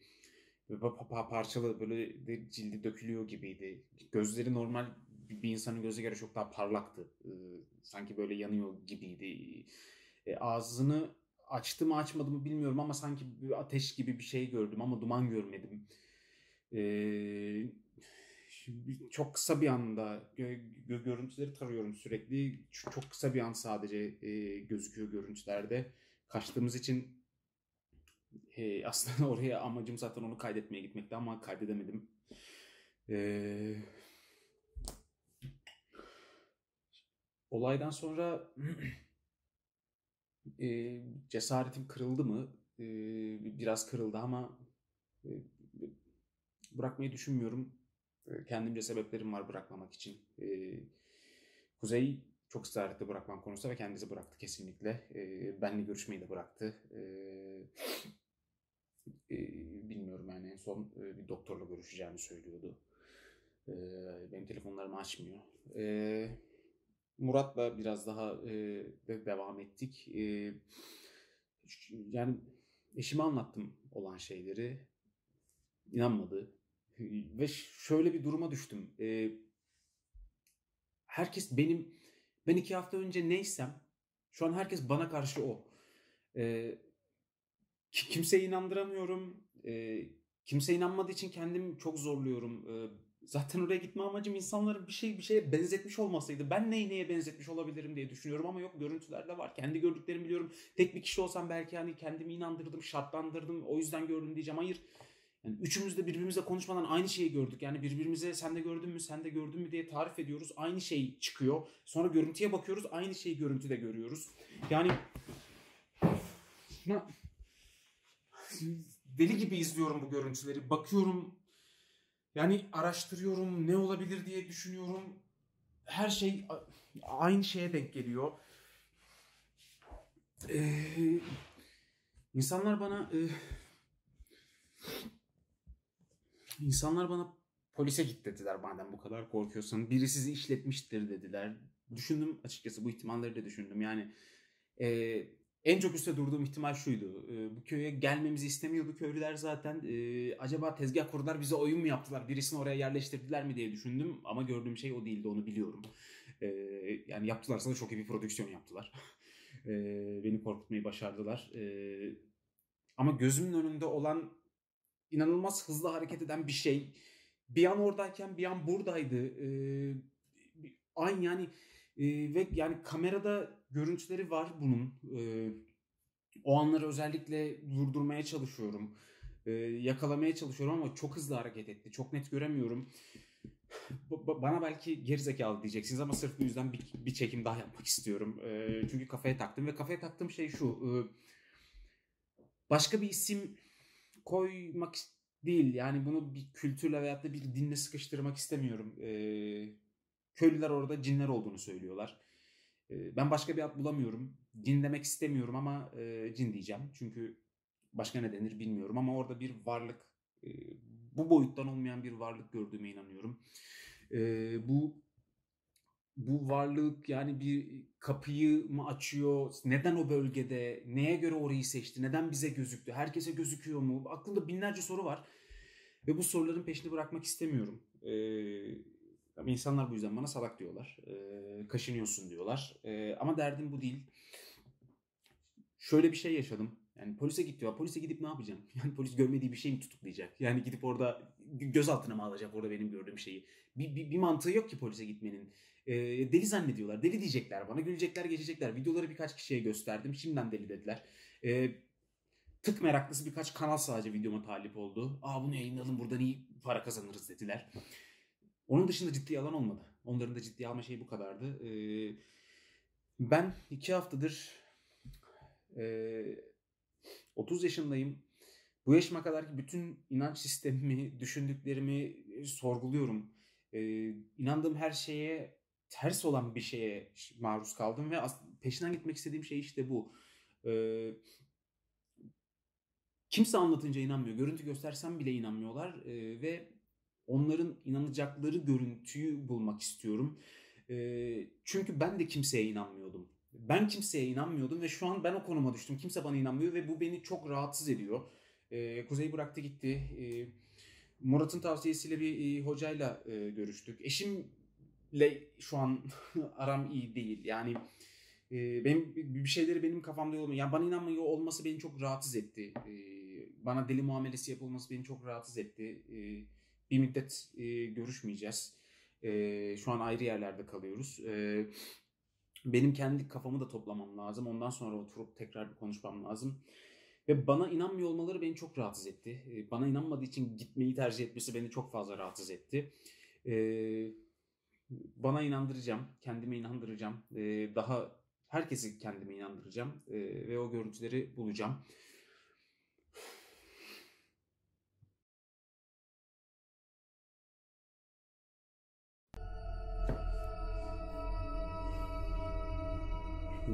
Parçalı böyle de cildi dökülüyor gibiydi. Gözleri normal bir insanın gözü göre çok daha parlaktı. Ee, sanki böyle yanıyor gibiydi. Ee, ağzını açtı mı açmadı mı bilmiyorum ama sanki bir ateş gibi bir şey gördüm ama duman görmedim. Ee, çok kısa bir anda gö gö görüntüleri tarıyorum sürekli. Çok kısa bir an sadece e, gözüküyor görüntülerde. Kaçtığımız için e, aslında oraya amacım zaten onu kaydetmeye gitmekti ama kaydedemedim. Eee... Olaydan sonra e, cesaretim kırıldı mı? E, biraz kırıldı ama e, bırakmayı düşünmüyorum. E, kendimce sebeplerim var bırakmamak için. E, Kuzey çok ısrar etti bırakmam konusunda ve kendisi bıraktı kesinlikle. E, benle görüşmeyi de bıraktı. E, e, bilmiyorum yani en son e, bir doktorla görüşeceğini söylüyordu. E, benim telefonlarımı açmıyor. E, Murat'la biraz daha e, devam ettik. E, yani eşime anlattım olan şeyleri. İnanmadı. Ve şöyle bir duruma düştüm. E, herkes benim, ben iki hafta önce neysem, şu an herkes bana karşı o. E, kimseye inandıramıyorum. E, Kimse inanmadığı için kendimi çok zorluyorum. Zaten oraya gitme amacım insanların bir şey bir şeye benzetmiş olmasıydı. Ben neyi neye benzetmiş olabilirim diye düşünüyorum ama yok, görüntülerde var. Kendi gördüklerimi biliyorum. Tek bir kişi olsam belki hani kendimi inandırdım, şartlandırdım. O yüzden gördüm diyeceğim. Hayır. Yani üçümüz de birbirimizle konuşmadan aynı şeyi gördük. Yani birbirimize sen de gördün mü, sen de gördün mü diye tarif ediyoruz. Aynı şey çıkıyor. Sonra görüntüye bakıyoruz. Aynı şeyi görüntüde görüyoruz. Yani deli gibi izliyorum bu görüntüleri. Bakıyorum. Yani araştırıyorum. Ne olabilir diye düşünüyorum. Her şey aynı şeye denk geliyor. Ee, insanlar bana... E, İnsanlar bana polise git dediler, madem bu kadar korkuyorsun. Biri sizi işletmiştir dediler. Düşündüm açıkçası, bu ihtimalleri de düşündüm. Yani e, en çok üstte durduğum ihtimal şuydu. E, bu köye gelmemizi istemiyordu köylüler zaten. E, acaba tezgah kurdular, bize oyun mu yaptılar? Birisini oraya yerleştirdiler mi diye düşündüm. Ama gördüğüm şey o değildi, onu biliyorum. E, yani yaptılarsa da çok iyi bir prodüksiyon yaptılar. E, beni korkutmayı başardılar. E, ama gözümün önünde olan... İnanılmaz hızlı hareket eden bir şey. Bir an oradayken bir an buradaydı. Ee, aynı yani e, ve yani kamerada görüntüleri var bunun. Ee, o anları özellikle durdurmaya çalışıyorum. Ee, yakalamaya çalışıyorum ama çok hızlı hareket etti. Çok net göremiyorum. B- bana belki gerizekalı diyeceksiniz ama sırf bu yüzden bir, bir çekim daha yapmak istiyorum. Ee, çünkü kafaya taktım ve kafaya taktığım şey şu. Ee, başka bir isim koymak değil. Yani bunu bir kültürle veyahut da bir dinle sıkıştırmak istemiyorum. Ee, köylüler orada cinler olduğunu söylüyorlar. Ee, ben başka bir ad bulamıyorum. Cin demek istemiyorum ama e, cin diyeceğim. Çünkü başka ne denir bilmiyorum ama orada bir varlık, e, bu boyuttan olmayan bir varlık gördüğüme inanıyorum. E, bu bu varlık yani bir kapıyı mı açıyor? Neden o bölgede? Neye göre orayı seçti? Neden bize gözüktü? Herkese gözüküyor mu? Aklımda binlerce soru var. Ve bu soruların peşini bırakmak istemiyorum. Ee, insanlar bu yüzden bana salak diyorlar. Ee, kaşınıyorsun diyorlar. Ee, ama derdim bu değil. Şöyle bir şey yaşadım. Yani polise git diyor. Polise gidip ne yapacağım? Yani polis görmediği bir şey mi tutuklayacak? Yani gidip orada gözaltına mı alacak orada benim gördüğüm şeyi? Bir, bir, bir mantığı yok ki polise gitmenin. E, deli zannediyorlar. Deli diyecekler bana. Gülecekler, geçecekler. Videoları birkaç kişiye gösterdim. Şimdiden deli dediler. E, tık meraklısı birkaç kanal sadece videoma talip oldu. Aa bunu yayınlayalım, buradan iyi para kazanırız dediler. Onun dışında ciddi alan olmadı. Onların da ciddiye alma şeyi bu kadardı. E, ben iki haftadır... E, otuz yaşındayım. Bu yaşıma kadarki bütün inanç sistemimi, düşündüklerimi sorguluyorum. Ee, inandığım her şeye, ters olan bir şeye maruz kaldım ve peşinden gitmek istediğim şey işte bu. Ee, kimse anlatınca inanmıyor. Görüntü göstersem bile inanmıyorlar ee, ve onların inanacakları görüntüyü bulmak istiyorum. Ee, çünkü ben de kimseye inanmıyordum. Ben kimseye inanmıyordum ve şu an ben o konuma düştüm. Kimse bana inanmıyor ve bu beni çok rahatsız ediyor. Ee, Kuzey bıraktı gitti. Ee, Murat'ın tavsiyesiyle bir e, hocayla e, görüştük. Eşimle şu an aram iyi değil. Yani e, benim bir şeyleri benim kafamda olmuyor. Yani bana inanmıyor olması beni çok rahatsız etti. E, bana deli muamelesi yapılması beni çok rahatsız etti. E, bir müddet e, görüşmeyeceğiz. E, şu an ayrı yerlerde kalıyoruz. E, Benim kendi kafamı da toplamam lazım. Ondan sonra oturup tekrar bir konuşmam lazım. Ve bana inanmıyor olmaları beni çok rahatsız etti. Bana inanmadığı için gitmeyi tercih etmesi beni çok fazla rahatsız etti. Ee, bana inandıracağım. Kendime inandıracağım. Ee, daha herkesi kendime inandıracağım. Ee, ve o görüntüleri bulacağım.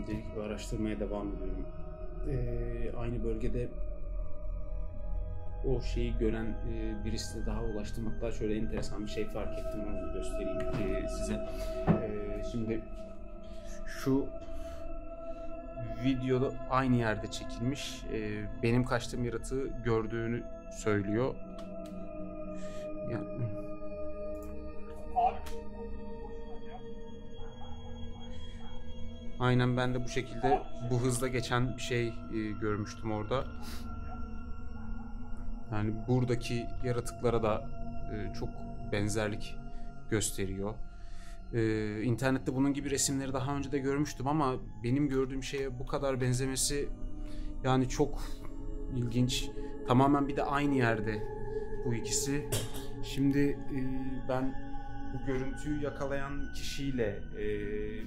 Deli gibi araştırmaya devam ediyorum. Ee, aynı bölgede o şeyi gören e, birisine daha ulaştım. Hatta şöyle enteresan bir şey fark ettim. Onu göstereyim e, size. E, şimdi şu videoda aynı yerde çekilmiş. E, benim kaçtığım yaratığı gördüğünü söylüyor. Yani... Aynen ben de bu şekilde bu hızla geçen bir şey e, görmüştüm orada. Yani buradaki yaratıklara da e, çok benzerlik gösteriyor. Ee, internette bunun gibi resimleri daha önce de görmüştüm ama benim gördüğüm şeye bu kadar benzemesi yani çok ilginç. Tamamen bir de aynı yerde bu ikisi. Şimdi e, ben bu görüntüyü yakalayan kişiyle e,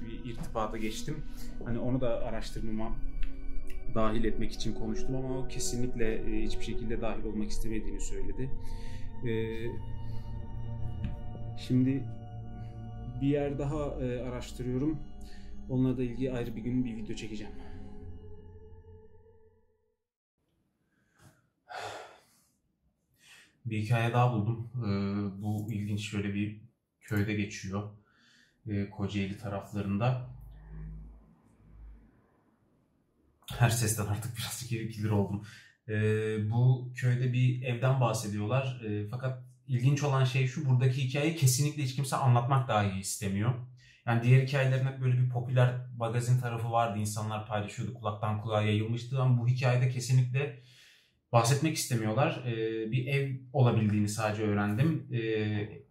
bir irtibata geçtim. Hani onu da araştırmama dahil etmek için konuştum ama o kesinlikle e, hiçbir şekilde dahil olmak istemediğini söyledi. E, şimdi bir yer daha e, araştırıyorum. Onunla da ilgili ayrı bir gün bir video çekeceğim. Bir hikaye daha buldum. Ee, bu ilginç, şöyle bir köyde geçiyor. Ee, Kocaeli taraflarında. Her sesten artık biraz gelir oldum. Ee, bu köyde bir evden bahsediyorlar. Ee, fakat İlginç olan şey şu, buradaki hikayeyi kesinlikle hiç kimse anlatmak dahi istemiyor. Yani diğer hikayelerin hep böyle bir popüler magazin tarafı vardı, insanlar paylaşıyordu, kulaktan kulağa yayılmıştı ama bu hikayede kesinlikle bahsetmek istemiyorlar. Ee, bir ev olabildiğini sadece öğrendim. Ee,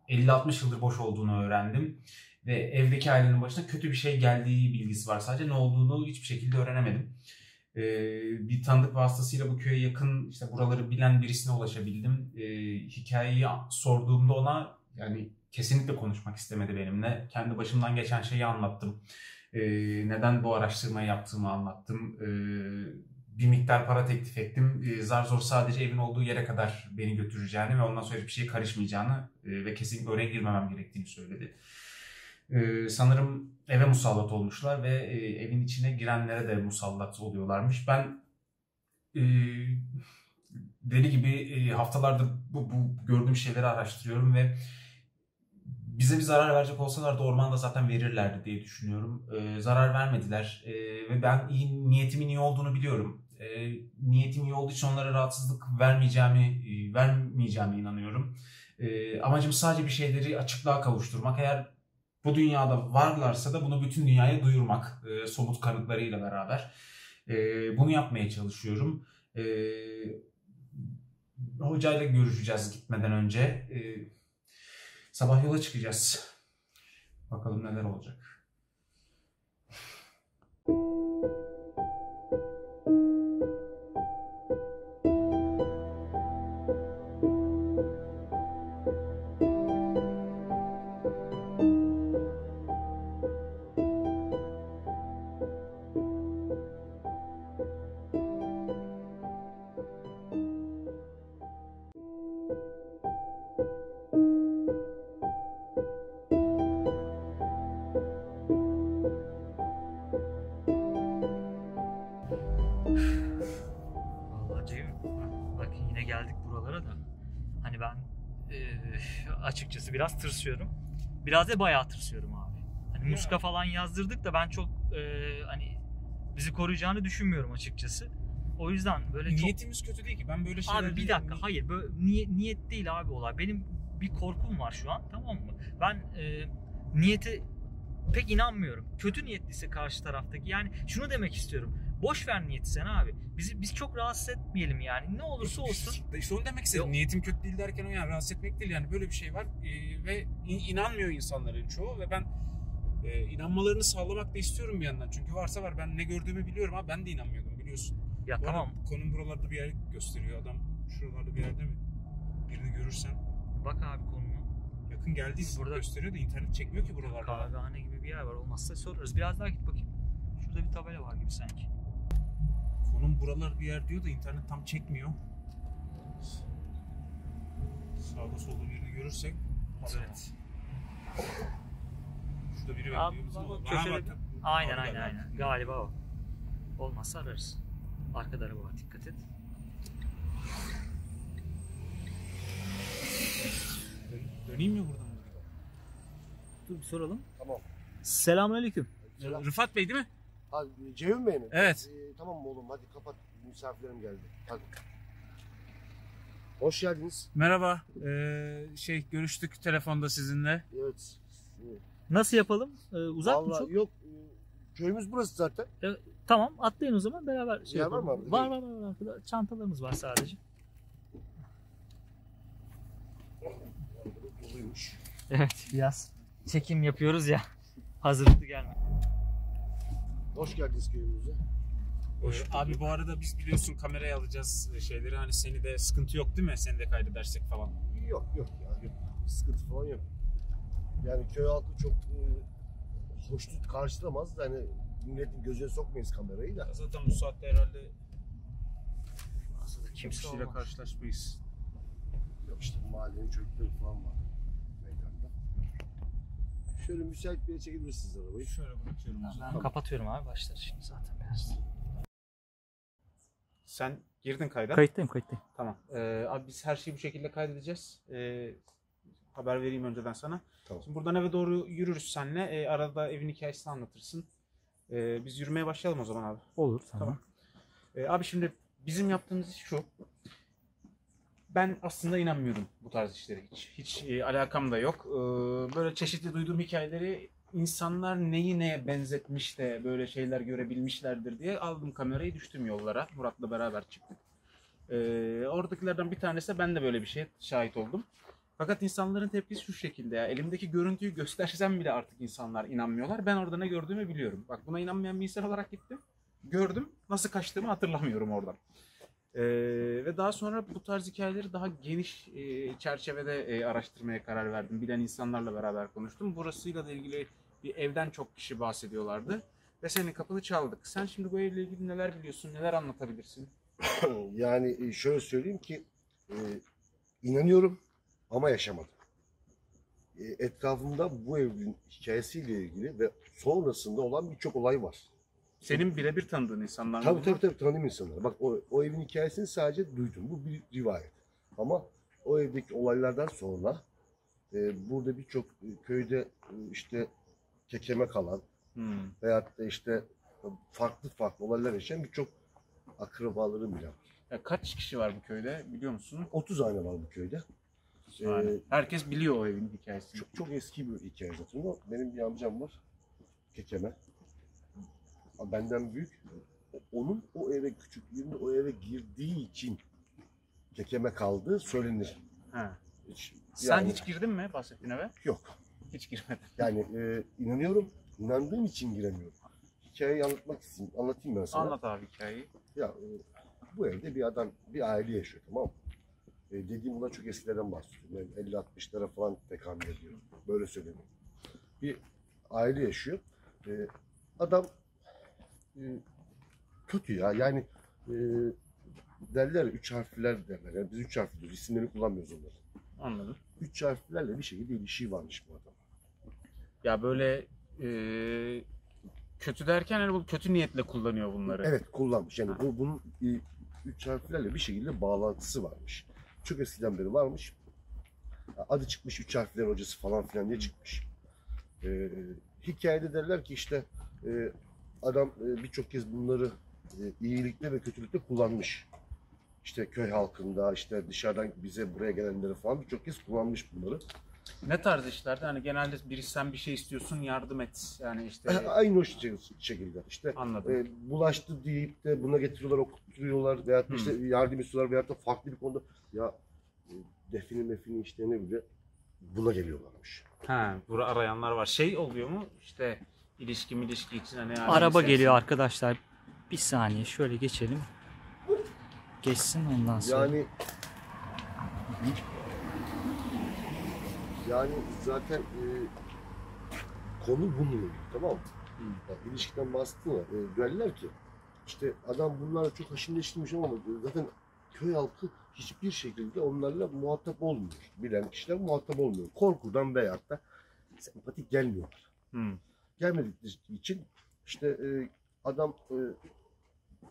elli altmış yıldır boş olduğunu öğrendim. Ve evdeki ailenin başına kötü bir şey geldiği bilgisi var. Sadece ne olduğunu hiçbir şekilde öğrenemedim. Ee, bir tanıdık vasıtasıyla bu köye yakın, işte buraları bilen birisine ulaşabildim. Ee, hikayeyi sorduğumda ona yani kesinlikle konuşmak istemedi benimle. Kendi başımdan geçen şeyi anlattım. Ee, neden bu araştırmayı yaptığımı anlattım. Ee, bir miktar para teklif ettim. Ee, zar zor sadece evin olduğu yere kadar beni götüreceğini ve ondan sonra hiçbir şeye karışmayacağını e, ve kesinlikle oraya girmemem gerektiğini söyledi. Ee, sanırım eve musallat olmuşlar ve e, evin içine girenlere de musallat oluyorlarmış. Ben e, deli gibi e, haftalardır bu, bu gördüğüm şeyleri araştırıyorum ve bize bir zarar verecek olsalar da ormanda zaten verirlerdi diye düşünüyorum. E, zarar vermediler e, ve ben iyi, niyetimin iyi olduğunu biliyorum. E, niyetim iyi olduğu için onlara rahatsızlık vermeyeceğimi, e, vermeyeceğime inanıyorum. E, amacım sadece bir şeyleri açıklığa kavuşturmak. Eğer bu dünyada varlarsa da bunu bütün dünyaya duyurmak, e, somut kanıtlarıyla beraber. E, bunu yapmaya çalışıyorum. E, hocayla görüşeceğiz gitmeden önce. E, sabah yola çıkacağız. Bakalım neler olacak. Açıkçası biraz tırsıyorum. Biraz da bayağı tırsıyorum abi. Hani muska falan yazdırdık da ben çok e, hani bizi koruyacağını düşünmüyorum açıkçası. O yüzden böyle niyetimiz çok... kötü değil ki. Ben böyle şeyler... Abi bir dakika, hayır. Böyle, ni niyet değil abi olay. Benim bir korkum var şu an, tamam mı? Ben e, niyete pek inanmıyorum. Kötü niyetliyse karşı taraftaki, yani şunu demek istiyorum. Boş ver niyeti sen abi. Bizi, biz çok rahatsız etmeyelim yani. Ne olursa olsun. İşte onu demek istedim. Niyetim kötü değil derken o yani rahatsız etmek değil yani. Böyle bir şey var ee, ve inanmıyor insanların çoğu ve ben e, inanmalarını sağlamak da istiyorum bir yandan. Çünkü varsa var, ben ne gördüğümü biliyorum ama ben de inanmıyordum biliyorsun. Ya bu tamam. Konum buralarda bir yer gösteriyor adam. Şuralarda bir yerde mi? Birini görürsen. Bak abi konumu. Yakın geldiği burada gösteriyor da internet çekmiyor ki buralarda. Kahvehane gibi bir yer var, olmazsa sorarız. Biraz daha git bakayım. Şurada bir tabela var gibi sanki. Konum buralar bir yer diyor da internet tam çekmiyor. Sağda solda birini görürsek. Evet. Şurada biri bekliyor bizi. Köşede. Aynen aynen aynen. Galiba o. Olmazsa ararız. Arkada araba var, dikkat et. Döneyim mi buradan? Dur bir soralım. Tamam. Selamünaleyküm. Selam. Rıfat Bey değil mi? Ha, Ceyhun Bey mi? Evet. Ee, tamam mı oğlum, hadi kapat, misafirlerim geldi. Hadi. Hoş geldiniz. Merhaba. Ee, şey görüştük telefonda sizinle. Evet. Nasıl yapalım? Ee, uzak vallahi mı çok? Yok. Köyümüz burası zaten. Ee, tamam, atlayın o zaman beraber şey yapalım. Var mı abi? Var var var. Çantalarımız var sadece. Doluymuş. Evet, biraz çekim yapıyoruz ya. Hazırlıklı gelme. Hoş geldiniz köyümüze. Hoş ee, abi bu arada biz biliyorsun kameraya alacağız şeyleri, hani seni de sıkıntı yok değil mi? Seni de kaydedersek falan. Yok yok ya, yok. Sıkıntı falan yok. Yani köy halkı çok e, hoşnut karşılamaz da hani milletin gözüne sokmayız kamerayı da. Zaten bu saatte herhalde aslında kimseyle karşılaşmayız. Yok işte mahallenin çocukları falan var meydanda. Şöyle müsait bir yere çekebilirsiniz arabayı. Şöyle bırakıyorum. Ben tamam. Kapatıyorum abi, başlar şimdi zaten biraz. Sen girdin kayda. Kayıttayım kayıttayım. Tamam. Ee, abi biz her şeyi bu şekilde kaydedeceğiz. Ee, haber vereyim önceden sana. Tamam. Şimdi buradan eve doğru yürürüz seninle. Ee, arada evin hikayesini anlatırsın. Ee, biz yürümeye başlayalım o zaman abi. Olur. Tamam. Tamam. Ee, abi şimdi bizim yaptığımız iş şu. Ben aslında inanmıyordum bu tarz işlere hiç. Hiç e, alakam da yok. Ee, böyle çeşitli duyduğum hikayeleri, insanlar neyi neye benzetmiş de böyle şeyler görebilmişlerdir diye aldım kamerayı, düştüm yollara. Murat'la beraber çıktık. Ee, oradakilerden bir tanesi, ben de böyle bir şeye şahit oldum. Fakat insanların tepkisi şu şekilde ya, elimdeki görüntüyü göstersem bile artık insanlar inanmıyorlar. Ben orada ne gördüğümü biliyorum. Bak, buna inanmayan bir insan olarak gittim. Gördüm. Nasıl kaçtığımı hatırlamıyorum oradan. Ee, ve daha sonra bu tarz hikayeleri daha geniş e, çerçevede e, araştırmaya karar verdim. Bilen insanlarla beraber konuştum. Burasıyla da ilgili bir evden çok kişi bahsediyorlardı. Ve senin kapını çaldık. Sen şimdi bu evle ilgili neler biliyorsun, neler anlatabilirsin? Yani şöyle söyleyeyim ki, e, inanıyorum. Ama yaşamadım. Etrafımda bu evin hikayesiyle ilgili ve sonrasında olan birçok olay var. Senin birebir tanıdığın insanlar mı? Tabii tabii, tabii tanıdığım insanlar. Bak o, o evin hikayesini sadece duydum. Bu bir rivayet. Ama o evdeki olaylardan sonra e, burada birçok köyde e, işte kekeme kalan hmm. veyahut da işte farklı farklı olaylar yaşayan birçok akrabalarım bile var. Ya kaç kişi var bu köyde biliyor musun? otuz aile var bu köyde. Ee, Herkes biliyor o evin hikayesini. Çok, çok eski bir hikaye zaten o. Benim bir amcam var, kekeme. Benden büyük. Onun o eve küçüklüğünde o eve girdiği için kekeme kaldı söylenir. Ha. Hiç, sen yani, hiç girdin mi bahsettiğin eve? Yok. Hiç girmedim. Yani e, inanıyorum, inandığım için giremiyorum. Hikayeyi anlatmak için anlatayım ben sana. Anlat abi hikayeyi. Ya e, bu evde bir adam, bir aile yaşıyor, tamam mı? Dediğim bundan çok eskilerden bahsediyorum. Yani elli altmışlara falan tekamül ediyor. Böyle söyleyeyim. Bir aile yaşıyor. Ee, adam e, kötü ya. Yani e, derler üç harfler derler. Yani biz üç harfli diyoruz. İsimlerini kullanmıyoruz onları. Anladım. Üç harflerle bir şekilde ilişiği varmış bu adam. Ya böyle e, kötü derken yani bu kötü niyetle kullanıyor bunları. Evet, kullanmış. Yani bu, bunun e, üç harflerle bir şekilde bağlantısı varmış. Çok eskiden beri varmış. Adı çıkmış, üç harfler hocası falan filan diye çıkmış. Ee, hikayede derler ki işte e, adam e, birçok kez bunları e, iyilikle ve kötülükle kullanmış. İşte köy halkında, işte dışarıdan bize buraya gelenleri falan birçok kez kullanmış bunları. Ne tarz işlerde? Hani genelde birisi sen bir şey istiyorsun, yardım et. Yani işte aynı o şekilde. İşte e, bulaştı deyip de buna getiriyorlar, okutuyorlar veya hmm. işte yardım istiyorlar veya da farklı bir konuda ya e, defini mefini işlerine bile buna geliyorlarmış. Ha, bura arayanlar var. Şey oluyor mu? İşte ilişki milişki için hani araba geliyor sensin. Arkadaşlar. Bir saniye şöyle geçelim. Geçsin ondan sonra. Yani Yani zaten e, konu bununla, tamam mı? Yani ilişkiden bahsettim ya, e, derler ki işte adam bunlarla çok haşır neşirmiş ama zaten köy halkı hiçbir şekilde onlarla muhatap olmuyor. Bilen kişiler muhatap olmuyor. Korkudan veyahut da sempatik gelmiyorlar. Hmm. Gelmedikleri için işte e, adam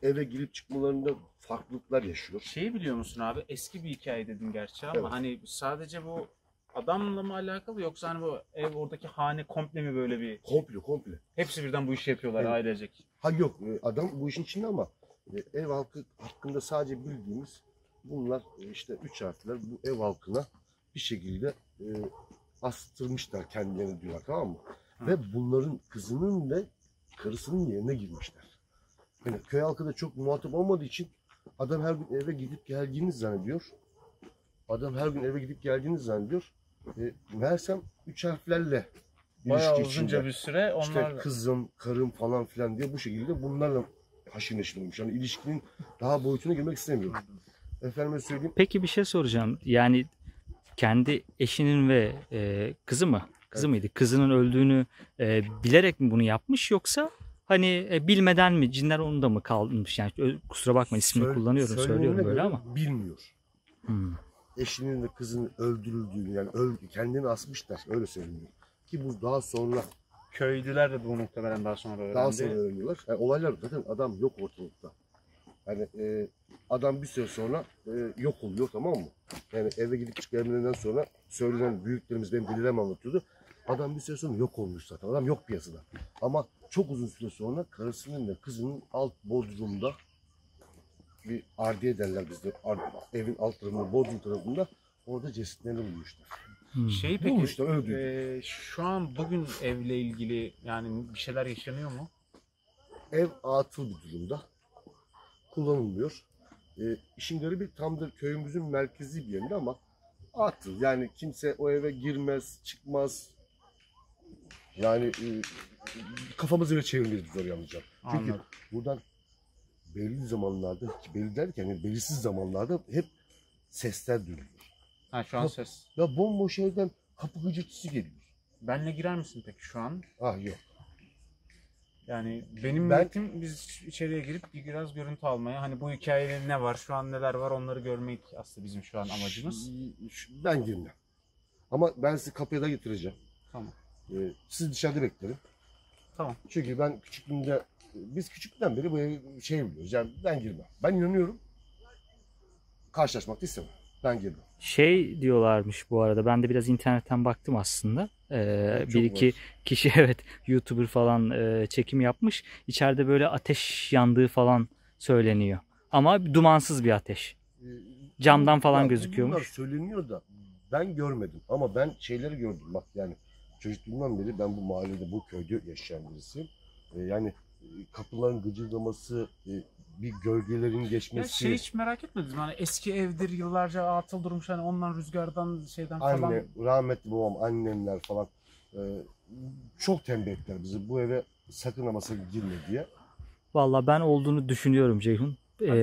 e, eve girip çıkmalarında farklılıklar yaşıyor. Şeyi biliyor musun abi? Eski bir hikaye dedim gerçi ama evet. Hani sadece bu adamla mı alakalı yoksa hani bu ev, oradaki hane komple mi böyle bir? Komple komple. Hepsi birden bu işi yapıyorlar yani, ailecek. Ha yok, adam bu işin içinde ama ev halkı hakkında sadece bildiğimiz bunlar işte üç harfler bu ev halkına bir şekilde e, astırmışlar kendilerini diyorlar, tamam mı? Hı. Ve bunların kızının ve karısının yerine girmişler. Yani köy halkı da çok muhatap olmadığı için adam her gün eve gidip geldiğini zannediyor. Adam her gün eve gidip geldiğini zannediyor. E, meğersem üç harflerle bayağı uzunca bir süre onlar işte kızım, karım falan filan diye bu şekilde bunlarla haşır neşir olmuş. Yani ilişkinin daha boyutuna girmek istemiyorum. Efendime söyleyeyim. Peki bir şey soracağım. Yani kendi eşinin ve e, kızı mı? Kızı mıydı? Kızının öldüğünü e, bilerek mi bunu yapmış, yoksa hani e, bilmeden mi, cinler onda mı kalmış? Yani kusura bakma, ismini Söyle, kullanıyorum, söylüyorum böyle ama. Bilmiyor. Hmm. Eşinin ve kızının öldürüldüğünü, yani öldü, kendini asmışlar, öyle söyleniyor. Ki bu daha sonra. Köylüler de bu muhtemelen daha sonra öğrendi. Daha sonra öğreniyorlar. Yani olaylar, zaten adam yok ortalıkta. Yani e, adam bir süre sonra e, yok oluyor, tamam mı? Yani eve gidip çıkmalarından sonra söylenen büyüklerimiz, benim dedem anlatıyordu. Adam bir süre sonra yok olmuş zaten. Adam yok piyasada. Ama çok uzun süre sonra karısının ve kızının alt bodrumda bir ardiye derler bizde. Evin alt tarafında, bodrum tarafında orada cesetlerini bulmuşlar. Hmm. Şey peki, bulmuşlar, e, şu an bugün evle ilgili yani bir şeyler yaşanıyor mu? Ev atıl bir durumda. Kullanılmıyor. E, işin garibi tam da köyümüzün merkezi bir yerinde ama atıl. Yani kimse o eve girmez, çıkmaz. Yani e, kafamızı bile çevirmeyiz biz oraya alacağım. Çünkü anladım. Buradan belli zamanlarda, belli derken yani belirsiz zamanlarda hep sesler duyuluyor. Ha, şu an Kap, ses. Ya bomboş evden kapı gıcırtısı geliyor. Benle girer misin peki şu an? Ah yok. Yani benim niyetim ben, biz içeriye girip biraz görüntü almaya, hani bu hikayede ne var, şu an neler var, onları görmek aslında bizim şu an amacımız. Ben girmem. Ama ben sizi kapıya da getireceğim. Tamam. Ee, siz dışarıda beklerim. Tamam. Çünkü ben küçüklüğümde, biz küçüklükten beri bu evi şey biliyoruz, yani ben girmem. Ben inanıyorum. Karşılaşmak da istemem. Ben girmem. Şey diyorlarmış bu arada, ben de biraz internetten baktım aslında. Ee, bir iki var. Kişi evet YouTuber falan e, çekim yapmış. İçeride böyle ateş yandığı falan söyleniyor. Ama dumansız bir ateş. Camdan falan ya, gözüküyormuş. Bunlar söyleniyor da ben görmedim. Ama ben şeyleri gördüm. Bak yani çocukluğumdan beri ben bu mahallede, bu köyde yaşayan birisiyim. Ee, yani kapıların gıcırdaması, e, bir gölgelerin geçmesi. Ya şey, hiç merak etmediniz mi? Hani eski evdir, yıllarca atıl durmuş, hani ondan rüzgardan şeyden Anne, falan. Anne, rahmetli babam, annemler falan ee, çok tembih ettiler bizi bu eve sakın ama sakın girme diye. Vallahi ben olduğunu düşünüyorum Ceyhun. Ee,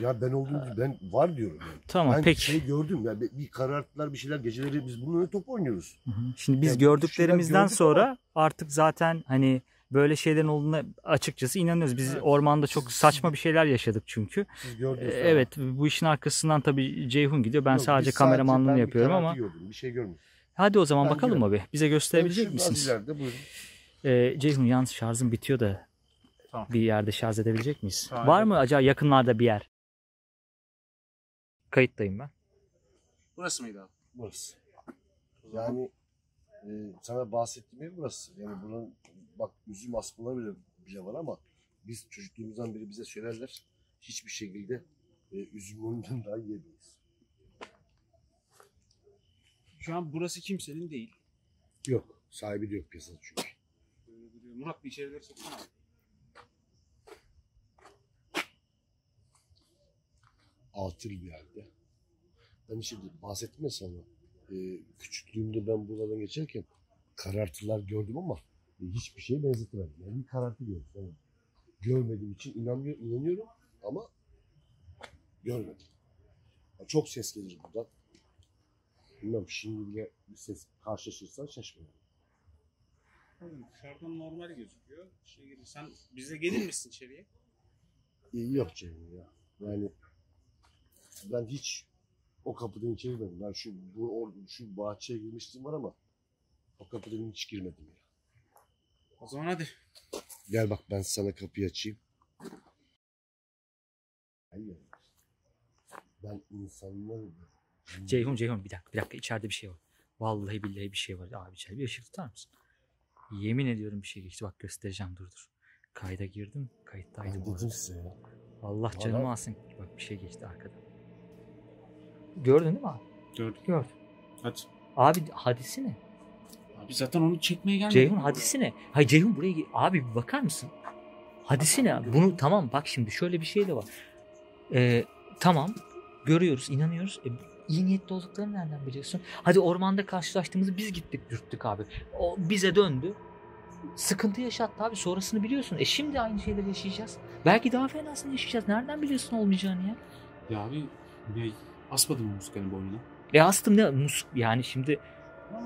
ya ben olduğunu ben var diyorum. Yani. Tamam ben peki. Ben şey gördüm ya, bir kararttılar bir şeyler, geceleri biz bununla top oynuyoruz. Hı hı. Şimdi biz yani gördüklerimizden gördük sonra ama artık zaten hani böyle şeylerin olduğuna açıkçası inanıyoruz. Biz evet. Ormanda çok saçma bir şeyler yaşadık çünkü. Siz gördünüz. Evet, bu işin arkasından tabii Ceyhun gidiyor. Ben Yok, sadece kameramanlığını yapıyorum ama. Gördüm, bir şey görmedim. Hadi o zaman ben bakalım gördüm. Abi. Bize gösterebilecek ben misiniz? Ee, Ceyhun yalnız şarjım bitiyor da tamam. Bir yerde şarj edebilecek miyiz? Tamam. Var mı acaba yakınlarda bir yer? Kayıttayım ben. Burası mıydı abi? Burası. Yani e, sana bahsettiğim ev burası. Yani bunun bak üzüm asmaları bile, bile var ama biz çocukluğumuzdan beri bize söylerler, hiçbir şekilde e, üzüm ondan daha yiyemeyiz. Şu an burası kimsenin değil. Yok, sahibi de yok piyasada çünkü. Ee, Murat bir içerileri soksana. Altın bir yerde. Ben şimdi bahsettim ya sana, e, küçüklüğümde ben buradan geçerken karartılar gördüm ama hiçbir şeye benzetemedim. Yani bir karartı gördüm. Yani görmediğim için inanmıyor, inanıyorum ama görmedim. Yani çok ses gelir buradan. Bilmem şimdi bile bir ses karşılaşırsan şaşmıyorum. Dışarıdan normal gözüküyor. Şey, sen bize gelir misin içeriye? Ee, yok canım ya. Yani ben hiç o kapıdan içeri girmedim. Ben şu, bu, şu bahçeye girmiştim var ama o kapıdan hiç girmedim ya. O zaman hadi. Gel bak ben sana kapıyı açayım. Hayır. Ben insanları... Ceyhun Ceyhun bir dakika bir dakika içeride bir şey var. Vallahi billahi bir şey var. Abi içeride bir ışık tutar mısın? Yemin ediyorum bir şey geçti. Bak göstereceğim, dur dur. Kayda girdim. Kayıttaydı bu arada. Ya. Allah canımı alsın. Bak bir şey geçti arkada. Gördün değil mi abi? Gördüm. Gördüm. Hadi. Abi hadisi ne? Abi zaten onu çekmeye gelmedim. Ceyhun hadisi ne? Hayır Ceyhun buraya gir. Abi bir bakar mısın? Hadisi ne abi? Bunu tamam bak şimdi şöyle bir şey de var. Ee, tamam görüyoruz, inanıyoruz. E, iyi niyetli olduklarını nereden biliyorsun? Hadi ormanda karşılaştığımızı biz gittik dürttük abi. O bize döndü. Sıkıntı yaşattı abi. Sonrasını biliyorsun. E şimdi aynı şeyleri yaşayacağız. Belki daha fenasını yaşayacağız. Nereden biliyorsun olmayacağını ya? Ya abi ya, asmadım mı muskanı boynuna? E astım ne? Musk, yani şimdi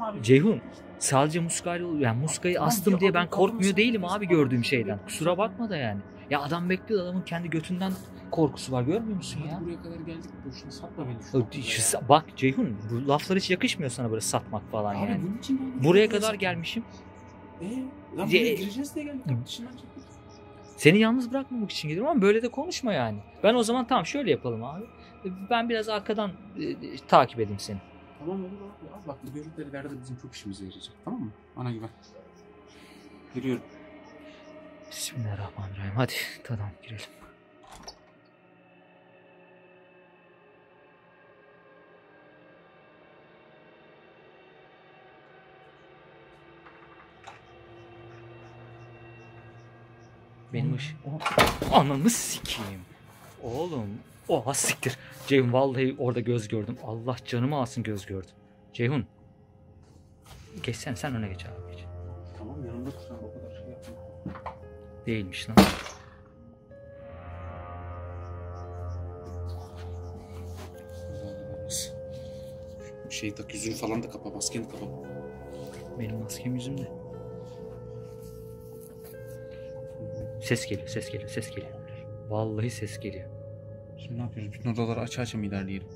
abi, Ceyhun sadece muskayla yani muskayı astım ya, diye ben korkmuyor abi, değilim abi gördüğüm şeyden. Kusura bakma da yani. Ya adam bekliyor, adamın kendi götünden korkusu var, görmüyor musun hadi ya? Buraya kadar geldik, boşuna satma beni şu ya. Bak Ceyhun, bu laflar hiç yakışmıyor sana böyle satmak falan abi, yani. Bunun için ben buraya kadar satayım. Gelmişim. Eee lan buraya gireceğiz diye geldik. Seni yalnız bırakmamak için geliyorum ama böyle de konuşma yani. Ben o zaman tamam şöyle yapalım abi. Ben biraz arkadan e, takip edeyim seni. Tamam olur abi. Al bak bu görüntüleri verdi, bizim çok işimize yarayacak. Tamam mı? Ana gibi. Giriyorum. Bismillahirrahmanirrahim. Hadi tamam girelim. Benim ışık. Ananı sikeyim. Oğlum. Oha siktir. Ceyhun vallahi orada göz gördüm. Allah canımı alsın göz gördüm. Ceyhun. Geç sen. Sen öne geç abi. Geç. Tamam yanımda tutsan o kadar şey yapma. Değilmiş lan. Şey tak yüzünü falan da kapa. Maskeni kapa. Benim maskem yüzümde. Ses geliyor, ses geliyor, ses geliyor. Vallahi ses geliyor. Şimdi ne yapıyoruz? Bütün odaları aç aç mı ilerleyelim?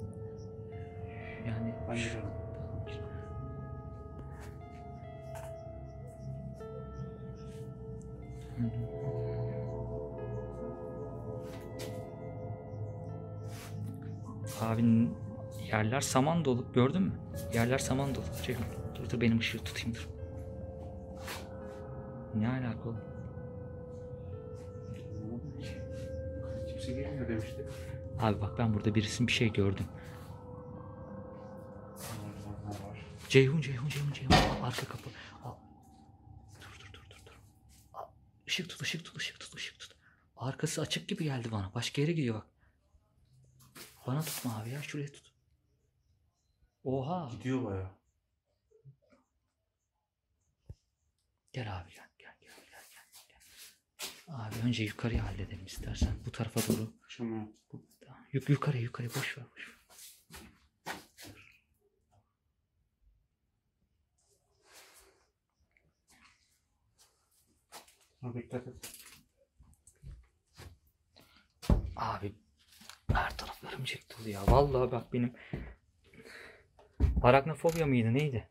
Yani... Ben giriyorum. Abinin yerler saman dolu. Gördün mü? Yerler saman dolu. Çekil. Dur dur benim ışığı tutayım dur. Ne alaka oğlum? Kimse gelmiyor demişti. Abi bak ben burada birisinin bir şey gördüm. Ceyhun, Ceyhun, Ceyhun, Ceyhun. Arka kapı. Aa. Dur dur dur dur. Aa. Işık tut, ışık tut, ışık tut, ışık tut. Arkası açık gibi geldi bana. Başka yere gidiyor bak. Bana tutma abi ya, şuraya tut. Oha. Gidiyor baya. Gel abi gel. Abi önce yukarıya halledelim istersen. Bu tarafa doğru. Şunu. Yuk yukarıya yukarıya boş ver. Boş ver. Abi her taraf örümcek dolu ya. Vallahi bak benim araknofobia mıydı neydi?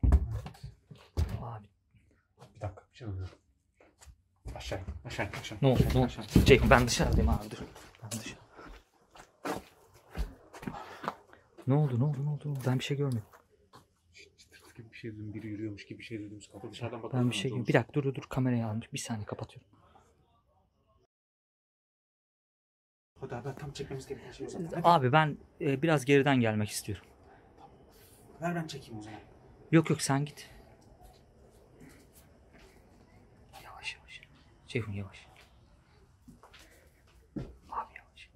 Abi. Bir dakika bir şey oluyor. Aşağı, aşağı, aşağı. Ne oldu, ne oldu? Ceyhun ben dışarıdayım abi dur. Ben dışarı. Ne oldu, ne oldu, ne oldu? Ben bir şey görmedim. Çıtırtık gibi bir şey dedim, biri yürüyormuş gibi bir şey dedim. Kapı dışarıdan bakalım. Ben bir şey görmedim. Bir dakika dur dur dur kamerayı almış. Bir saniye kapatıyorum. Hadi abi tam çekmemiz gereken şey o zaman. Hadi. Abi ben e, biraz geriden gelmek istiyorum. Tamam. Ver ben çekeyim o zaman. Yok yok sen git. Ceyhun yavaş. Abi yavaş.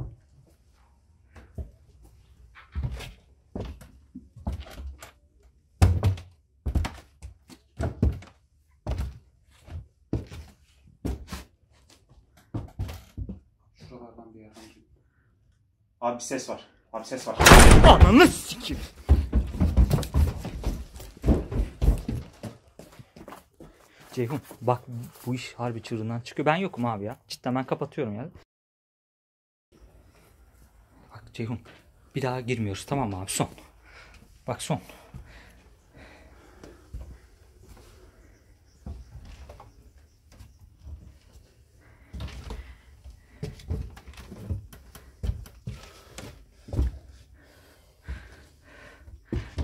Şuralardan bir yerden gireyim. Abi ses var. Abi ses var. Ananı sikeyim. Ceyhun bak bu iş harbi çığırından çıkıyor. Ben yokum abi ya. Cidden ben kapatıyorum ya. Bak Ceyhun bir daha girmiyoruz tamam mı abi son. Bak son.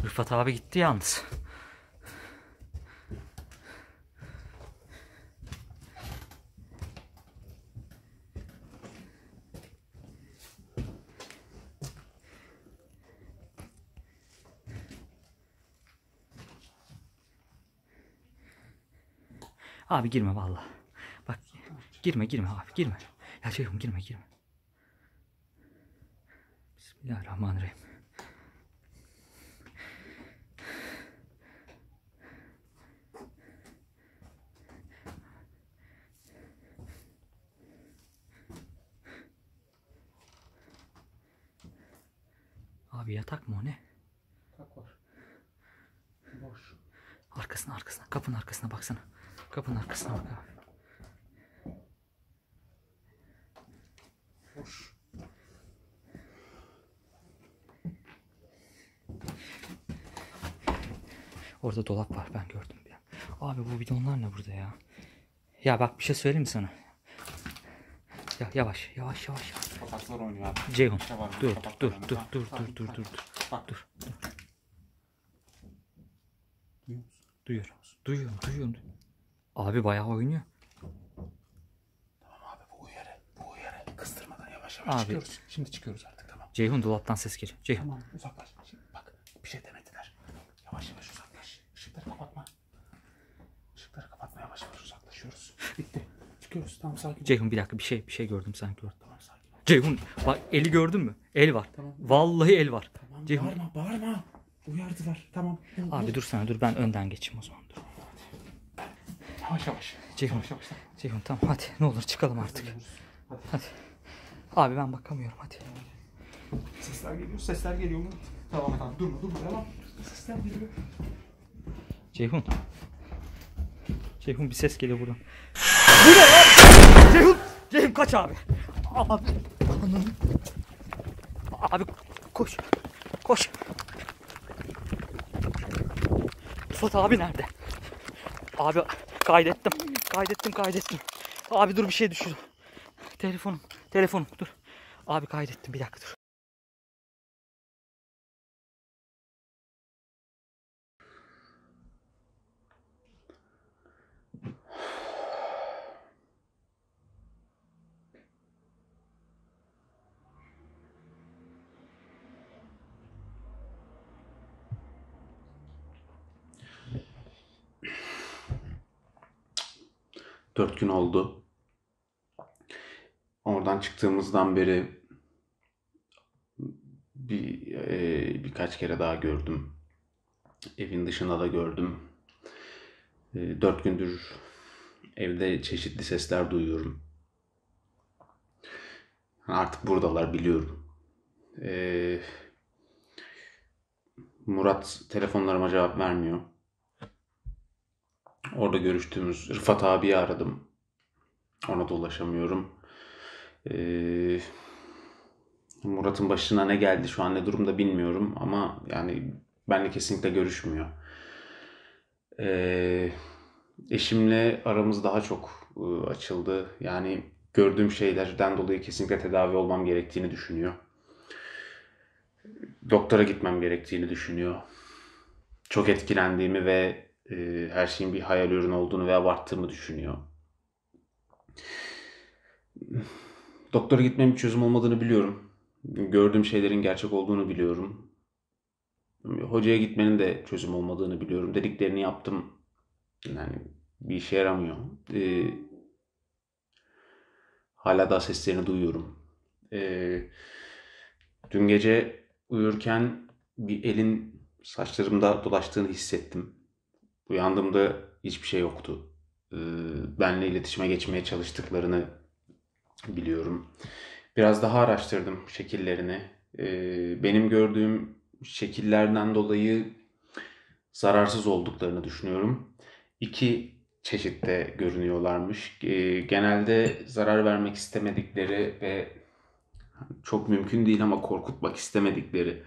Rıfat abi gitti yalnız. Abi girme vallahi. Bak girme girme abi girme. Ya Ceyhun girme girme. Bismillahirrahmanirrahim. Abi yatak mı o ne? Yatak var. Boş. Arkasına arkasına. Kapının arkasına baksana. Kapının arkasına bak abi. Boş. Orada dolap var, ben gördüm bir an. Abi bu bidonlar ne burada ya? Ya bak bir şey söyleyeyim mi sana? Ya yavaş yavaş yavaş. Kapaklar oynuyor abi. Ceyhun dur dur dur dur dur dur dur. Bak dur. Duyuyor musun? Duyuyorum. Duyuyorum duyuyorum. Abi bayağı oynuyor. Tamam abi bu uyarı. Bu uyarı. Kıstırmadan yavaş yavaş abi. Çıkıyoruz. Şimdi çıkıyoruz artık tamam. Ceyhun dolaptan ses geliyor. Ceyhun. Tamam uzaklaş. Şimdi bak bir şey demediler. Yavaş yavaş uzaklaş. Işıkları kapatma. Işıkları kapatma yavaş yavaş uzaklaşıyoruz. Bitti. Çıkıyoruz tamam sakin. Ceyhun bir dakika bir şey bir şey gördüm sanki orada. Tamam sakin. Ceyhun bak eli gördün mü? El var. Tamam. Vallahi el var. Tamam Ceyhun. Bağırma bağırma. Uyardılar tamam. Abi dur sana dur ben önden geçeyim o zaman dur. Yavaş yavaş. Ceyhun. Yavaş, yavaş. Ceyhun tamam hadi ne olur çıkalım artık. Hadi. Hadi. Abi ben bakamıyorum hadi. Sesler geliyor sesler geliyor mu? Tamam tamam durma durma tamam. Sesler geliyor. Ceyhun. Ceyhun bir ses geliyor buradan. Bu ne lan? Ceyhun, Ceyhun kaç abi. Abi. Abi koş. Koş. Rıfat abi nerede? Abi kaydettim. Kaydettim kaydettim. Abi dur bir şey düşürdüm. Telefonum. Telefonum dur. Abi kaydettim bir dakika dur. dört gün oldu. Oradan çıktığımızdan beri bir e, birkaç kere daha gördüm. Evin dışında da gördüm. E, dört gündür evde çeşitli sesler duyuyorum. Artık buradalar biliyorum. E, Murat telefonlarıma cevap vermiyor. Orada görüştüğümüz Rıfat abiyi aradım. Ona da ulaşamıyorum. Ee, Murat'ın başına ne geldi şu an ne durumda bilmiyorum ama yani benimle kesinlikle görüşmüyor. Ee, eşimle aramız daha çok e, açıldı. Yani gördüğüm şeylerden dolayı kesinlikle tedavi olmam gerektiğini düşünüyor. Doktora gitmem gerektiğini düşünüyor. Çok etkilendiğimi ve her şeyin bir hayal ürünü olduğunu ve abarttığımı düşünüyor. Doktora gitmemin bir çözüm olmadığını biliyorum. Gördüğüm şeylerin gerçek olduğunu biliyorum. Hocaya gitmenin de çözüm olmadığını biliyorum. Dediklerini yaptım. Yani bir işe yaramıyor. Ee, hala daha seslerini duyuyorum. Ee, dün gece uyurken bir elin saçlarımda dolaştığını hissettim. Uyandığımda hiçbir şey yoktu. Benle iletişime geçmeye çalıştıklarını biliyorum. Biraz daha araştırdım şekillerini. Benim gördüğüm şekillerden dolayı zararsız olduklarını düşünüyorum. İki çeşitte görünüyorlarmış. Genelde zarar vermek istemedikleri ve çok mümkün değil ama korkutmak istemedikleri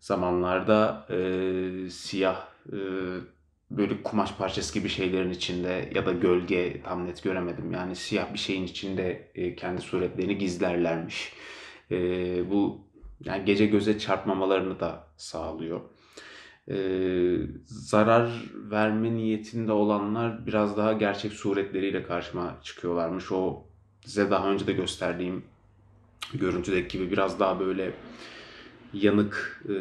zamanlarda e, siyah e, böyle kumaş parçası gibi şeylerin içinde ya da gölge tam net göremedim. Yani siyah bir şeyin içinde kendi suretlerini gizlerlermiş. E, bu yani gece göze çarpmamalarını da sağlıyor. E, zarar verme niyetinde olanlar biraz daha gerçek suretleriyle karşıma çıkıyorlarmış. O size daha önce de gösterdiğim görüntüdeki gibi biraz daha böyle yanık e,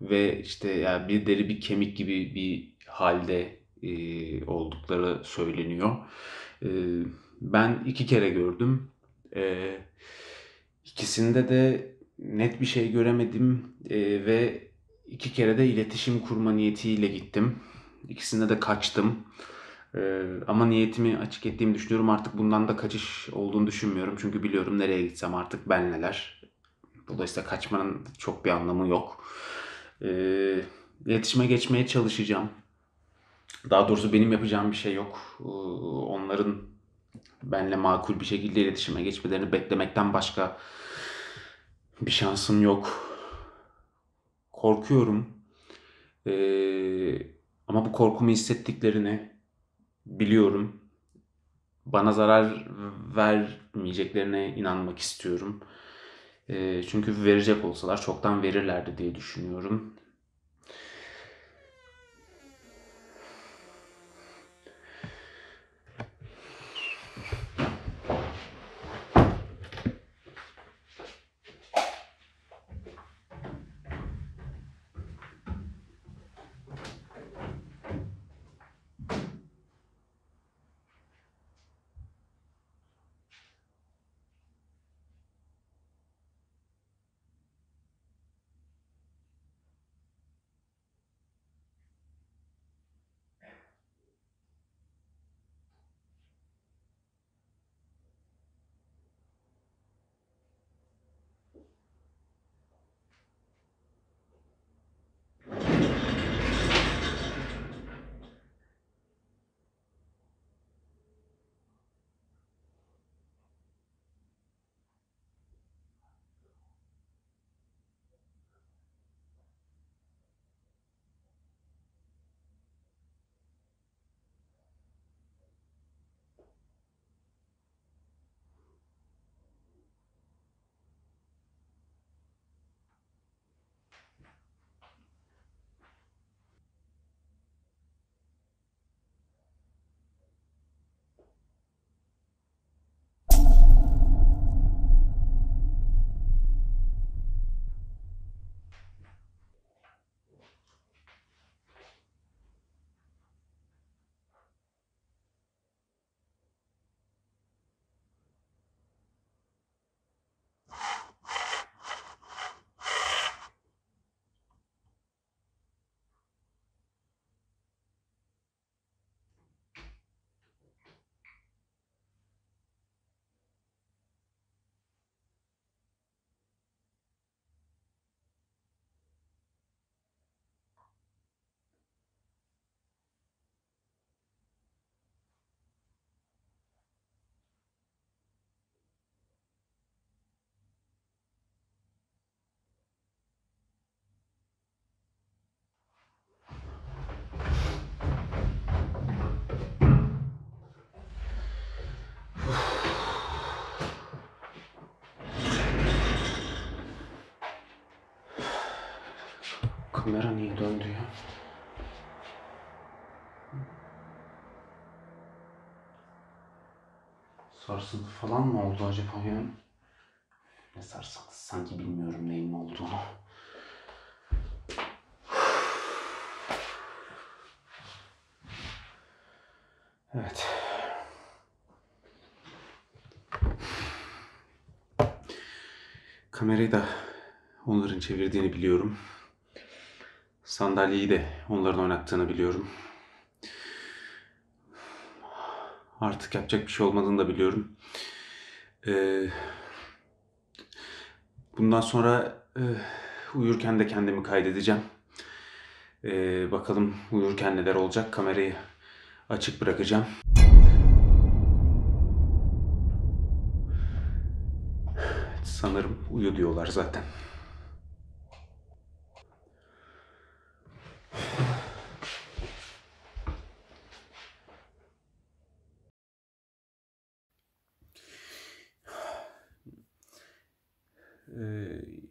ve işte yani bir deri bir kemik gibi bir halde e, oldukları söyleniyor. E, ben iki kere gördüm. E, ikisinde de net bir şey göremedim e, ve iki kere de iletişim kurma niyetiyle gittim. İkisinde de kaçtım. E, ama niyetimi açık ettiğimi düşünüyorum. Artık bundan da kaçış olduğunu düşünmüyorum. Çünkü biliyorum nereye gitsem artık benleler. Dolayısıyla kaçmanın çok bir anlamı yok. E, iletişime geçmeye çalışacağım. Daha doğrusu benim yapacağım bir şey yok. E, onların benle makul bir şekilde iletişime geçmelerini beklemekten başka bir şansım yok. Korkuyorum. E, ama bu korkumu hissettiklerini biliyorum. Bana zarar vermeyeceklerine inanmak istiyorum. E, çünkü verecek olsalar çoktan verirlerdi diye düşünüyorum. Kamera niye döndü ya? Sarsıntı falan mı oldu acaba ya? Ne sarsıntısı? Sanki bilmiyorum neyin olduğunu. Evet. Kamerayı da onların çevirdiğini biliyorum. Sandalyeyi de onların oynattığını biliyorum. Artık yapacak bir şey olmadığını da biliyorum. Ee, bundan sonra e, uyurken de kendimi kaydedeceğim. Ee, bakalım uyurken neler olacak. Kamerayı açık bırakacağım. Sanırım uyu diyorlar zaten.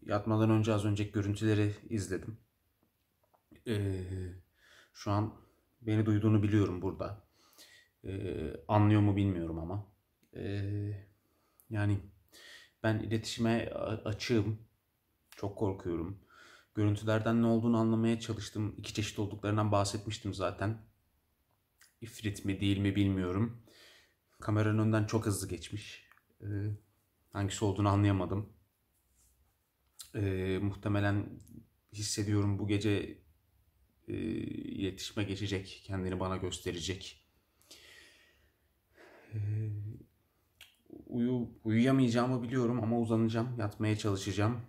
Yatmadan önce az önceki görüntüleri izledim. Ee, şu an beni duyduğunu biliyorum burada. Ee, anlıyor mu bilmiyorum ama. Ee, yani ben iletişime açığım. Çok korkuyorum. Görüntülerden ne olduğunu anlamaya çalıştım. İki çeşit olduklarından bahsetmiştim zaten. İfrit mi değil mi bilmiyorum. Kameranın önünden çok hızlı geçmiş. Ee, hangisi olduğunu anlayamadım. Ee, muhtemelen hissediyorum bu gece e, iletişime geçecek, kendini bana gösterecek. Ee, uyu, uyuyamayacağımı biliyorum ama uzanacağım, yatmaya çalışacağım.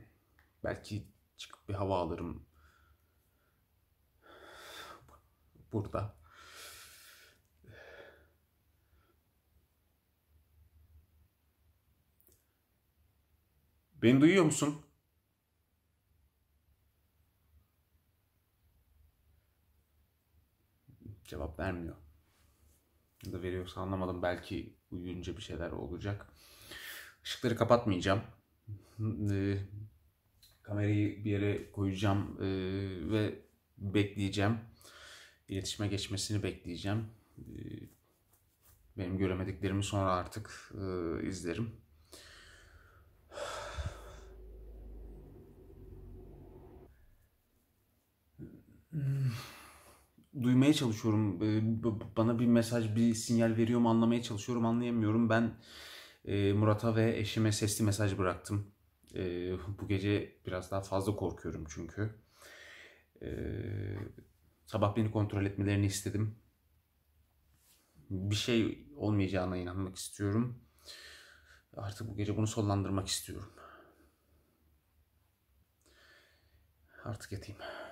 Belki çıkıp bir hava alırım burada. Beni duyuyor musun? Cevap vermiyor. Ya da veriyorsa anlamadım. Belki uyuyunca bir şeyler olacak. Işıkları kapatmayacağım. E, kamerayı bir yere koyacağım e, ve bekleyeceğim. İletişime geçmesini bekleyeceğim. E, benim göremediklerimi sonra artık e, izlerim. Duymaya çalışıyorum. Bana bir mesaj, bir sinyal veriyor mu anlamaya çalışıyorum. Anlayamıyorum. Ben Murat'a ve eşime sesli mesaj bıraktım. Bu gece biraz daha fazla korkuyorum çünkü. Sabah beni kontrol etmelerini istedim. Bir şey olmayacağına inanmak istiyorum. Artık bu gece bunu sonlandırmak istiyorum. Artık yatayım.